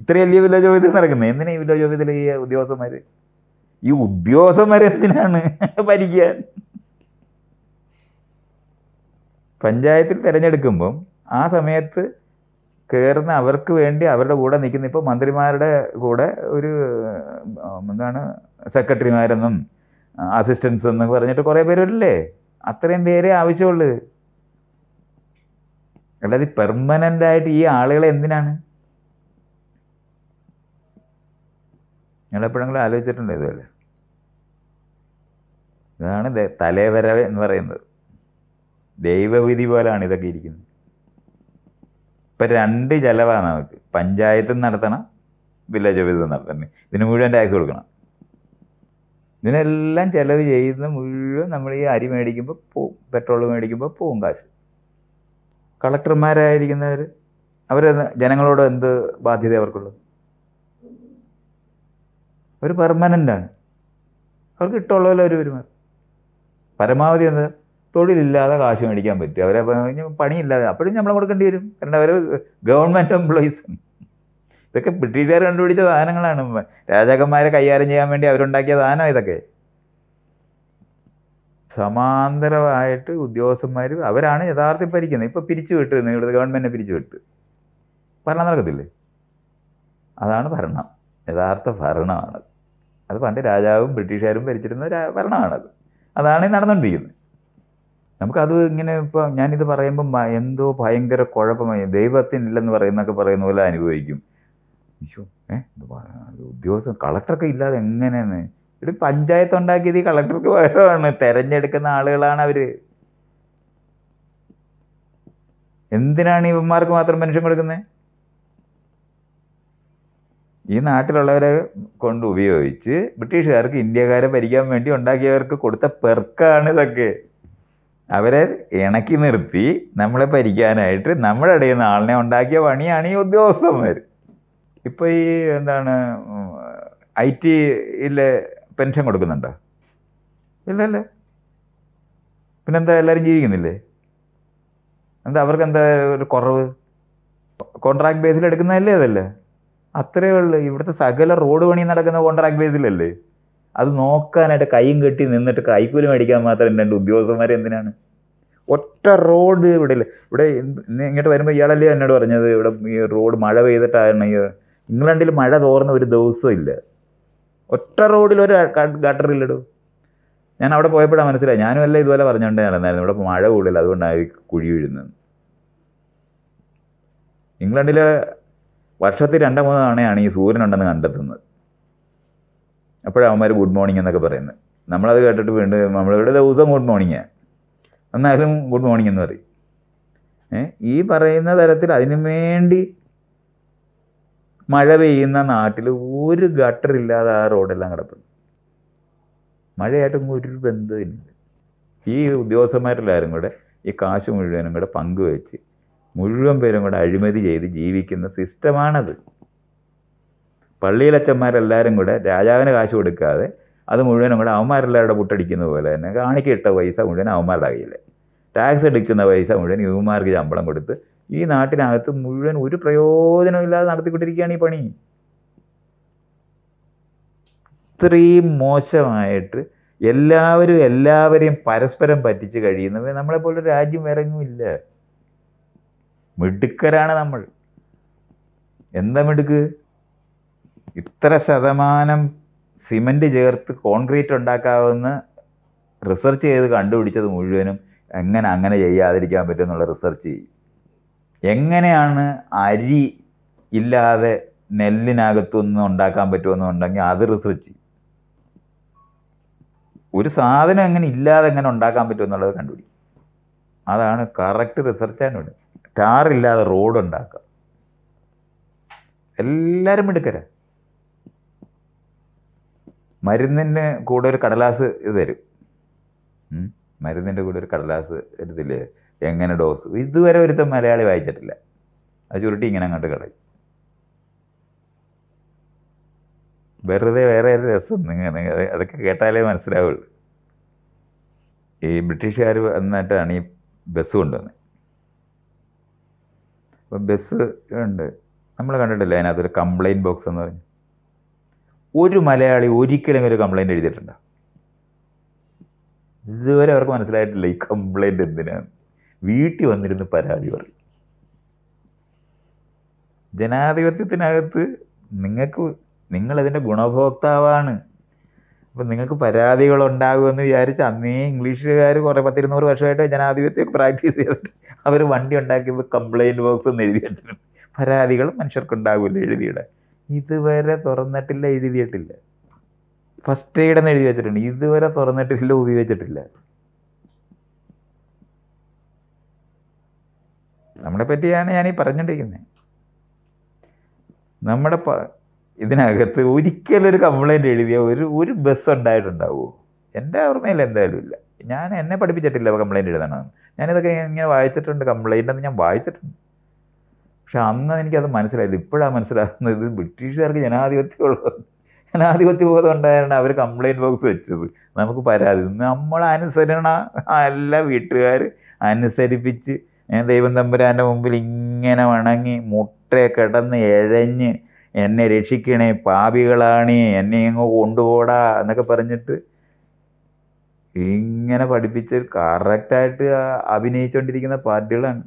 ഇത്രയും വലിയ വില്ലേജ് ഓഫീസിൽ നടക്കുന്നത് എന്തിനാ? ഈ വില്ലേജ് ഓഫീസിലെ ഈ ഉദ്യോഗസ്ഥന്മാർ ഈ ഉദ്യോഗസ്ഥന്മാർ എന്തിനാണ് ഭരിക്കാൻ? പഞ്ചായത്തിൽ തിരഞ്ഞെടുക്കുമ്പം ആ സമയത്ത് കയറുന്ന അവർക്ക് വേണ്ടി അവരുടെ കൂടെ നിൽക്കുന്ന, ഇപ്പോൾ മന്ത്രിമാരുടെ കൂടെ ഒരു എന്താണ് സെക്രട്ടറിമാരെന്നും അസിസ്റ്റൻസ് എന്നും പറഞ്ഞിട്ട് കുറേ പേരുണ്ടല്ലേ? അത്രയും പേരെ ആവശ്യമുള്ളൂ. അല്ലാതെ പെർമനൻ്റായിട്ട് ഈ ആളുകളെ എന്തിനാണ്? നിങ്ങളെപ്പോഴെങ്കിലും ആലോചിച്ചിട്ടുണ്ടോ ഇതുപോലെ? ഇതാണ് തലേവര എന്ന് പറയുന്നത്. ദൈവവിധി പോലാണ് ഇതൊക്കെ ഇരിക്കുന്നത്. ഇപ്പം രണ്ട് ചിലവാണ് നമുക്ക്. പഞ്ചായത്തും നടത്തണം, വില്ലേജ് ഓഫീസും നടത്തണം, ഇതിന് മുഴുവൻ ടാക്സ് കൊടുക്കണം. ഇതിനെല്ലാം ചിലവ് ചെയ്യുന്ന മുഴുവൻ നമ്മൾ ഈ അരി മേടിക്കുമ്പോൾ പോവും, പെട്രോൾ മേടിക്കുമ്പോൾ പോവും കാശ്. കളക്ടർമാരായിരിക്കുന്നവർ അവർ ജനങ്ങളോട് എന്ത് ബാധ്യത അവർക്കുള്ളത്? അവർ പെർമനൻ്റാണ്, അവർക്ക് ഇഷ്ടമുള്ള പോലെ അവർ പെരുമാറും. പരമാവധി എന്താ തൊഴിലില്ലാതെ കാശ് മേടിക്കാൻ പറ്റും അവരെ, പണിയില്ലാതെ. അപ്പോഴും നമ്മൾ കൊടുക്കേണ്ടി വരും, കാരണം അവർ ഗവൺമെൻറ് എംപ്ലോയീസ്. ഇതൊക്കെ ബ്രിട്ടീഷുകാർ കണ്ടുപിടിച്ച സാധനങ്ങളാണ്, രാജാക്കന്മാരെ കൈകാര്യം ചെയ്യാൻ വേണ്ടി അവരുണ്ടാക്കിയ സാധനം ഇതൊക്കെ. സമാന്തരമായിട്ട് ഉദ്യോഗസ്ഥന്മാർ അവരാണ് യഥാർത്ഥത്തിൽ ഭരിക്കുന്നത്. ഇപ്പോൾ പിരിച്ചു വിട്ടിരുന്നു, ഇവിടുത്തെ ഗവൺമെൻറ്റിനെ പിരിച്ചു വിട്ട് ഭരണം നടക്കത്തില്ലേ? അതാണ് ഭരണം, യഥാർത്ഥ ഭരണമാണത്. അത് പണ്ട് രാജാവും ബ്രിട്ടീഷുകാരും ഭരിച്ചിരുന്ന ഭരണമാണത്, അതാണ് നടന്നുകൊണ്ടിരിക്കുന്നത്. നമുക്കത് ഇങ്ങനെ ഇപ്പോൾ ഞാനിത് പറയുമ്പം എന്തോ ഭയങ്കര കുഴപ്പമായി, ദൈവത്തിനില്ലെന്ന് പറയുന്നൊക്കെ പറയുന്ന പോലെ അനുഭവിക്കും. അയ്യോ ഏ ഉദ്യോഗസ്ഥ കളക്ടർക്ക് ഇല്ലാതെ എങ്ങനെയെന്ന്? ഇവിടെ പഞ്ചായത്ത് ഉണ്ടാക്കിയത് ഈ കളക്ടർക്ക് പകരമാണ്, തിരഞ്ഞെടുക്കുന്ന ആളുകളാണ് അവർ. എന്തിനാണ് ഇവന്മാർക്ക് മാത്രം പെൻഷൻ കൊടുക്കുന്നത്? ഈ നാട്ടിലുള്ളവരെ കൊണ്ട് ഉപയോഗിച്ച് ബ്രിട്ടീഷുകാർക്ക് ഇന്ത്യക്കാരെ ഭരിക്കാൻ വേണ്ടി ഉണ്ടാക്കിയവർക്ക് കൊടുത്ത പെർക്കാണ് ഇതൊക്കെ. അവരെ ഇണക്കി നിർത്തി നമ്മളെ ഭരിക്കാനായിട്ട് നമ്മുടെ ഇടയിൽ നിന്ന് ആളിനെ ഉണ്ടാക്കിയ പണിയാണ് ഈ ഉദ്യോഗസ്ഥന്മാർ. ഇപ്പോൾ ഈ എന്താണ് ഐ ടിയിലെ പെൻഷൻ കൊടുക്കുന്നുണ്ടോ? ഇല്ലല്ലേ. പിന്നെന്താ എല്ലാവരും ജീവിക്കുന്നില്ലേ? എന്താ അവർക്ക് എന്താ ഒരു കുറവ്? കോൺട്രാക്ട് ബേസിൽ എടുക്കുന്നതല്ലേ അതല്ലേ? അത്രയേ ഉള്ളൂ. ഇവിടുത്തെ സകല റോഡ് പണി നടക്കുന്ന കോൺട്രാക്ട് ബേസിലല്ലേ? അത് നോക്കാനായിട്ട് കൈയും കെട്ടി നിന്നിട്ട് കൈക്കൂലി മേടിക്കാൻ മാത്രം രണ്ട് ഉദ്യോഗസ്ഥന്മാർ എന്തിനാണ്? ഒറ്റ റോഡ് ഇവിടെ ഇല്ല. ഇവിടെ ഇങ്ങോട്ട് വരുമ്പോൾ ഇയാളല്ലേ എന്നോട് പറഞ്ഞത് ഇവിടെ ഈ റോഡ് മഴ പെയ്തിട്ടാണ്. ഈ ഇംഗ്ലണ്ടിൽ മഴ തോർന്ന ഒരു ദിവസം ഇല്ല, ഒറ്റ റോഡിലൊരു ഗട്ടറില്ലടൂ. ഞാൻ അവിടെ പോയപ്പോഴാണ് മനസ്സിലായി, ഞാനും എല്ലാം ഇതുപോലെ പറഞ്ഞുകൊണ്ടേ നടന്നായിരുന്നു, ഇവിടെ മഴ കൂടുതൽ അതുകൊണ്ടാണ് കുഴി വീഴുന്നത്. ഇംഗ്ലണ്ടിൽ വർഷത്തിൽ രണ്ടോ മൂന്നോ തവണയാണ് ഈ സൂര്യനുണ്ടെന്ന് കണ്ടെത്തുന്നത്. അപ്പോഴവന്മാർ ഗുഡ് മോർണിംഗ് എന്നൊക്കെ പറയുന്നത്. നമ്മളത് കേട്ടിട്ട് വീണ്ടും നമ്മളിവിടെ ദിവസം ഗുഡ് മോർണിംഗാണ്, എന്നാലും ഗുഡ് മോർണിംഗ് എന്ന് പറയും. ഈ പറയുന്ന തരത്തിൽ അതിനു വേണ്ടി മഴ പെയ്യുന്ന നാട്ടിൽ ഒരു ഗട്ടറില്ലാതെ ആ റോഡെല്ലാം കിടപ്പുണ്ട്, മഴയായിട്ടും ഒരു ബന്ധമില്ല. ഈ ഉദ്യോഗസ്ഥന്മാരെല്ലാവരും കൂടെ ഈ കാശ് മുഴുവനും കൂടെ പങ്കുവെച്ച് മുഴുവൻ പേരും കൂടെ അഴിമതി ചെയ്ത് ജീവിക്കുന്ന സിസ്റ്റമാണത്. പള്ളിയിലച്ചന്മാരെല്ലാവരും കൂടെ രാജാവിന് കാശ് കൊടുക്കാതെ അത് മുഴുവനും കൂടെ അവന്മാരെല്ലാവരുടെ പുട്ടടിക്കുന്ന പോലെ തന്നെ കാണിക്കിട്ട പൈസ മുഴുവൻ അവന്മാരുടെ കയ്യിൽ, ടാക്സ് എടുക്കുന്ന പൈസ മുഴുവൻ ഇവന്മാർക്ക് ശമ്പളം കൊടുത്ത് ഈ നാട്ടിനകത്ത് മുഴുവൻ ഒരു പ്രയോജനമില്ലാതെ നടത്തിക്കൊണ്ടിരിക്കുകയാണ് ഈ പണി. ഇത്രയും മോശമായിട്ട് എല്ലാവരും എല്ലാവരെയും പരസ്പരം പറ്റിച്ച് കഴിയുന്നവർ നമ്മളെപ്പോലെ രാജ്യം വേറെങ്ങുമില്ല. മിടുക്കരാണ് നമ്മൾ. എന്താ മിടുക്ക്? ഇത്ര ശതമാനം സിമൻറ്റ് ചേർത്ത് കോൺക്രീറ്റ് ഉണ്ടാക്കാവുന്ന റിസർച്ച് ചെയ്ത് കണ്ടുപിടിച്ചത് മുഴുവനും എങ്ങനെ അങ്ങനെ ചെയ്യാതിരിക്കാൻ പറ്റുമെന്നുള്ള റിസർച്ച് ചെയ്യും. എങ്ങനെയാണ് അരി ഇല്ലാതെ നെല്ലിനകത്തൊന്നും ഉണ്ടാക്കാൻ പറ്റുമെന്നുണ്ടെങ്കിൽ അത് റിസർച്ച് ചെയ്യും. ഒരു സാധനം എങ്ങനെ ഇല്ലാതെ എങ്ങനെ ഉണ്ടാക്കാൻ പറ്റുമെന്നുള്ളത് കണ്ടുപിടിക്കും. അതാണ് കറക്റ്റ് റിസർച്ചാണ് ഇവിടെ. ടാറില്ലാതെ റോഡുണ്ടാക്കുക, എല്ലാവരും എടുക്കരാ. മരുന്നിൻ്റെ കൂടെ ഒരു കടലാസ് ഇത് തരും, മരുന്നിൻ്റെ കൂടെ ഒരു കടലാസ് എടുത്തില്ലേ എങ്ങനെ ഡോസ്, ഇതുവരെ ഒരുത്ത മലയാളി വായിച്ചിട്ടില്ല. അത് ചുരുട്ടി ഇങ്ങനെ അങ്ങോട്ട് കളയും. വെറുതെ വേറെ ഒരു രസം ഇങ്ങനെ അതൊക്കെ കേട്ടാലേ മനസ്സിലാവുള്ളൂ. ഈ ബ്രിട്ടീഷുകാർ വന്നിട്ടാണ് ഈ ബസ് കൊണ്ടുവന്നത്. അപ്പം ബസ് ഉണ്ട്, നമ്മൾ കണ്ടിട്ടില്ല അതിനകത്തൊരു കംപ്ലയിൻറ്റ് ബോക്സ് എന്ന് പറഞ്ഞു. ഒരു മലയാളി ഒരിക്കലെങ്കിലും ഒരു കംപ്ലയിൻ്റ് എഴുതിയിട്ടുണ്ടോ? ഇതുവരെ അവർക്ക് മനസ്സിലായിട്ടില്ല ഈ കംപ്ലയിൻ്റ് എന്തിനാണ്. വീട്ടിൽ വന്നിരുന്ന് പരാതി പറയും. ജനാധിപത്യത്തിനകത്ത് നിങ്ങൾക്ക് നിങ്ങളതിൻ്റെ ഗുണഭോക്താവാണ്. അപ്പം നിങ്ങൾക്ക് പരാതികളുണ്ടാകുമെന്ന് വിചാരിച്ച് അന്നേ ഇംഗ്ലീഷുകാർ കുറേ പത്തിരുന്നൂറ് വർഷമായിട്ട് ജനാധിപത്യമൊക്കെ പ്രാക്ടീസ് ചെയ്തിട്ട് അവർ വണ്ടി ഉണ്ടാക്കിയപ്പോൾ കംപ്ലയിൻറ്റ് ബോക്സ് എന്ന് എഴുതി വെച്ചിട്ടുണ്ട്. പരാതികൾ മനുഷ്യർക്കുണ്ടാകില്ല എഴുതിയിടാൻ. ഇതുവരെ തുറന്നിട്ടില്ല, എഴുതിയിട്ടില്ല. ഫസ്റ്റ് എയ്ഡ് എന്ന് എഴുതി വെച്ചിട്ടുണ്ട്, ഇതുവരെ തുറന്നിട്ടില്ല, ഉപയോഗിച്ചിട്ടില്ല. നമ്മളെ പറ്റിയാണ് ഞാനീ പറഞ്ഞുകൊണ്ടിരിക്കുന്നത്. നമ്മുടെ ഇതിനകത്ത് ഒരിക്കലും ഒരു കംപ്ലൈൻറ്റ് എഴുതിയ ഒരു ഒരു ബസ് ഉണ്ടായിട്ടുണ്ടാവുമോ? എൻ്റെ ഓർമ്മയിൽ എന്തായാലും ഇല്ല. ഞാൻ എന്നെ പഠിപ്പിച്ചിട്ടില്ല കംപ്ലൈൻറ്റ് എഴുതണമെന്ന്. ഞാനിതൊക്കെ ഇങ്ങനെ വായിച്ചിട്ടുണ്ട്, കംപ്ലൈൻ്റ് എന്ന് ഞാൻ വായിച്ചിട്ടുണ്ട്. പക്ഷെ അന്ന് എനിക്കത് മനസ്സിലായില്ല, ഇപ്പോഴാണ് മനസ്സിലാകുന്നത് ഇത് ബ്രിട്ടീഷുകാർക്ക് ജനാധിപത്യമുള്ളത്, ജനാധിപത്യ ബോധം ഉണ്ടായാണ് അവർ കംപ്ലൈൻറ്റ് ബോക്സ് വെച്ചത്. നമുക്ക് പരാതി, നമ്മളനുസരണ എല്ലാ വീട്ടുകാർ അനുസരിപ്പിച്ച് ദൈവം തമ്പുരാൻ്റെ മുമ്പിൽ ഇങ്ങനെ വണങ്ങി മുട്ടേ കിടന്ന് എഴഞ്ഞ് എന്നെ രക്ഷിക്കണേ പാപികളാണേ എന്നെ എങ്ങോ കൊണ്ടുപോടാ എന്നൊക്കെ പറഞ്ഞിട്ട് ഇങ്ങനെ പഠിപ്പിച്ച് കറക്റ്റായിട്ട് അഭിനയിച്ചുകൊണ്ടിരിക്കുന്ന പാർട്ടികളാണ്.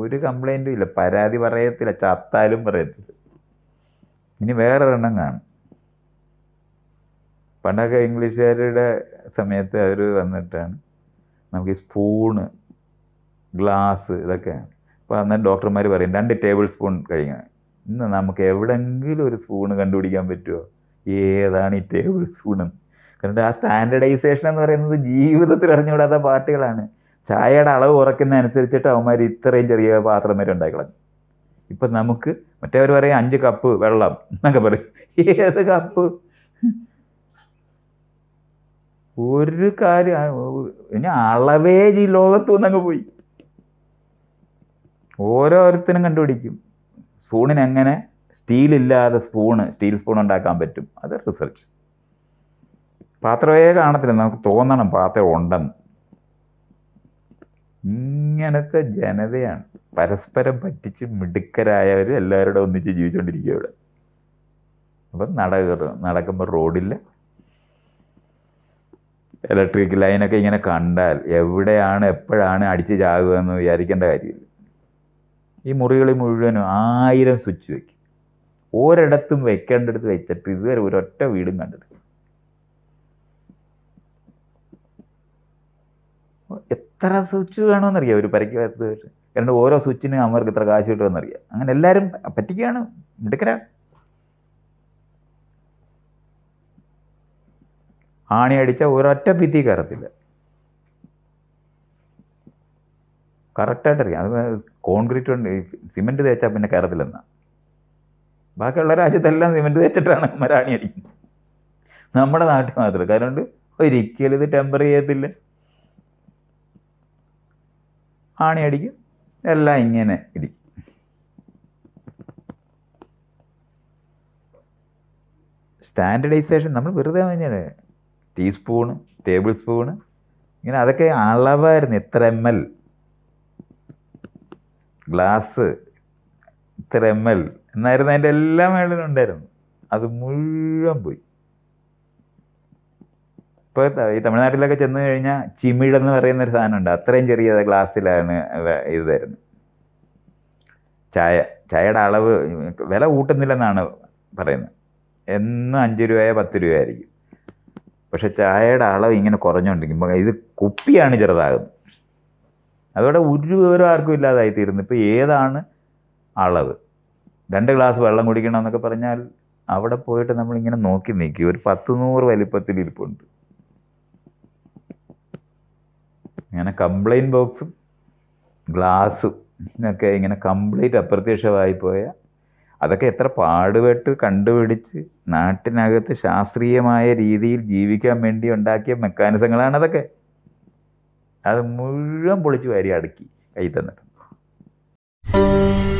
ഒരു കംപ്ലൈൻറ്റും ഇല്ല, പരാതി പറയത്തില്ല, ചത്താലും പറയത്തില്ല. ഇനി വേറൊരെണ്ണം കാണും. പണ്ടൊക്കെ ഇംഗ്ലീഷുകാരുടെ സമയത്ത് അവർ വന്നിട്ടാണ് നമുക്ക് ഈ സ്പൂണ് ഗ്ലാസ് ഇതൊക്കെയാണ്. അപ്പോൾ അന്ന് ഡോക്ടർമാർ പറയും രണ്ട് ടേബിൾ സ്പൂൺ കഴിക്കണം. ഇന്ന് നമുക്ക് എവിടെയെങ്കിലും ഒരു സ്പൂണ് കണ്ടുപിടിക്കാൻ പറ്റുമോ ഏതാണ് ഈ ടേബിൾ സ്പൂണെന്ന്? കാരണം ആ സ്റ്റാൻഡേർഡൈസേഷൻ എന്ന് പറയുന്നത് ജീവിതത്തിൽ അറിഞ്ഞുകൂടാത്ത പാർട്ടികളാണ്. ചായയുടെ അളവ് കുറയ്ക്കുന്നതനുസരിച്ചിട്ട് അവന്മാർ ഇത്രയും ചെറിയ പാത്രം വരെ ഉണ്ടായി കളഞ്ഞു. ഇപ്പം നമുക്ക് മറ്റേവർ പറയും അഞ്ച് കപ്പ് വെള്ളം എന്നൊക്കെ പറയും. ഏത് കപ്പ്? ഒരു കാര്യം ഇനി അളവേ ഈ ലോകത്ത് വന്നങ്ങ് പോയി. ഓരോരുത്തരും കണ്ടുപിടിക്കും സ്പൂണിന് എങ്ങനെ സ്റ്റീലില്ലാതെ സ്പൂണ് സ്റ്റീൽ സ്പൂൺ ഉണ്ടാക്കാൻ പറ്റും. അത് റിസർച്ച്. പാത്രമേ കാണത്തില്ല, നമുക്ക് തോന്നണം പാത്രം ഉണ്ടെന്ന്. ഇങ്ങനത്തെ ജനതയാണ്, പരസ്പരം പറ്റിച്ച് മിടുക്കരായവർ എല്ലാവരോടും ഒന്നിച്ച് ജീവിച്ചുകൊണ്ടിരിക്കുക ഇവിടെ. അപ്പം നടക്കുക നടക്കുമ്പോൾ റോഡില്ല, ഇലക്ട്രിക് ലൈനൊക്കെ ഇങ്ങനെ കണ്ടാൽ എവിടെയാണ് എപ്പോഴാണ് അടിച്ച് ചാകുക എന്ന് വിചാരിക്കേണ്ട കാര്യമില്ല. ഈ മുറികളിൽ മുഴുവനും ആയിരം സ്വിച്ച് വയ്ക്കും. ഒരിടത്തും വെക്കേണ്ടടുത്ത് വെച്ചിട്ട് ഇതുവരെ ഒരൊറ്റ വീടും കണ്ടിട്ടില്ല. എത്ര സ്വിച്ച് വേണമെന്നറിയാം ഒരു പരിക്ക് വരത്ത്. രണ്ട് ഓരോ സ്വിച്ചിനും അവർക്ക് ഇത്ര കാശ് കിട്ടുമെന്നറിയാം. അങ്ങനെ എല്ലാവരും പറ്റിക്കുകയാണ്, മിടുക്കരാ. ആണി അടിച്ചാൽ ഒരൊറ്റ ഭിത്തി കയറത്തില്ല, കറക്റ്റായിട്ടറിയാം. അത് കോൺക്രീറ്റ് കൊണ്ട് സിമെൻറ്റ് തേച്ചാൽ പിന്നെ കയറത്തില്ലെന്നാണ്. ബാക്കിയുള്ള രാജ്യത്തെല്ലാം സിമെൻറ്റ് തേച്ചിട്ടാണ് മരാണി അടിക്കുന്നത്, നമ്മുടെ നാട്ടിൽ മാത്രമേ. കാരണം ഒരിക്കലും ഇത് ടെമ്പർ ചെയ്യത്തില്ല, ആണി അടിക്കും, എല്ലാം ഇങ്ങനെ ഇരിക്കും. സ്റ്റാൻഡേർഡൈസേഷൻ നമ്മൾ വെറുതെ പറഞ്ഞാണ്. ടീസ്പൂണ് ടേബിൾ സ്പൂണ് ഇങ്ങനെ അതൊക്കെ അളവായിരുന്നു. എത്ര എം എൽ ഗ്ലാസ്, ഇത്ര എം എൽ എന്നായിരുന്നു അതിൻ്റെ എല്ലാ മേളിലും ഉണ്ടായിരുന്നു. അത് മുഴുവൻ പോയി. ഇപ്പോൾ ഈ തമിഴ്നാട്ടിലൊക്കെ ചെന്ന് കഴിഞ്ഞാൽ ചിമിഴെന്ന് പറയുന്നൊരു സാധനമുണ്ട്. അത്രയും ചെറിയ ഗ്ലാസ്സിലാണ് ഇത് തരുന്നത്. ചായ ചായയുടെ അളവ് വില കൂട്ടുന്നില്ലെന്നാണ് പറയുന്നത്. എന്നും അഞ്ച് രൂപയോ പത്ത് രൂപ ആയിരിക്കും. പക്ഷെ ചായയുടെ അളവ് ഇങ്ങനെ കുറഞ്ഞുകൊണ്ടിരിക്കുമ്പോൾ ഇത് കുപ്പിയാണ് ചെറുതാകുന്നത്. അതോടെ ഒരു വിവരം ആർക്കും ഇല്ലാതായി തീരുന്നു. ഇപ്പോൾ ഏതാണ് അളവ്? രണ്ട് ഗ്ലാസ് വെള്ളം കുടിക്കണം എന്നൊക്കെ പറഞ്ഞാൽ അവിടെ പോയിട്ട് നമ്മളിങ്ങനെ നോക്കി നിൽക്കും. ഒരു പത്ത് നൂറ് വലിപ്പത്തിൽ ഇരിപ്പുണ്ട്. ഇങ്ങനെ കംപ്ലൈൻറ്റ് ബോക്സും ഗ്ലാസും ഒക്കെ ഇങ്ങനെ കംപ്ലീറ്റ് അപ്രത്യക്ഷമായി പോയ അതൊക്കെ എത്ര പാടുപെട്ട് കണ്ടുപിടിച്ച് നാട്ടിനകത്ത് ശാസ്ത്രീയമായ രീതിയിൽ ജീവിക്കാൻ വേണ്ടി ഉണ്ടാക്കിയ മെക്കാനിസങ്ങളാണ് അതൊക്കെ. അത് മുഴുവൻ പൊളിച്ച് വാരി അടുക്കി കൈ തന്നിട്ടുണ്ട്.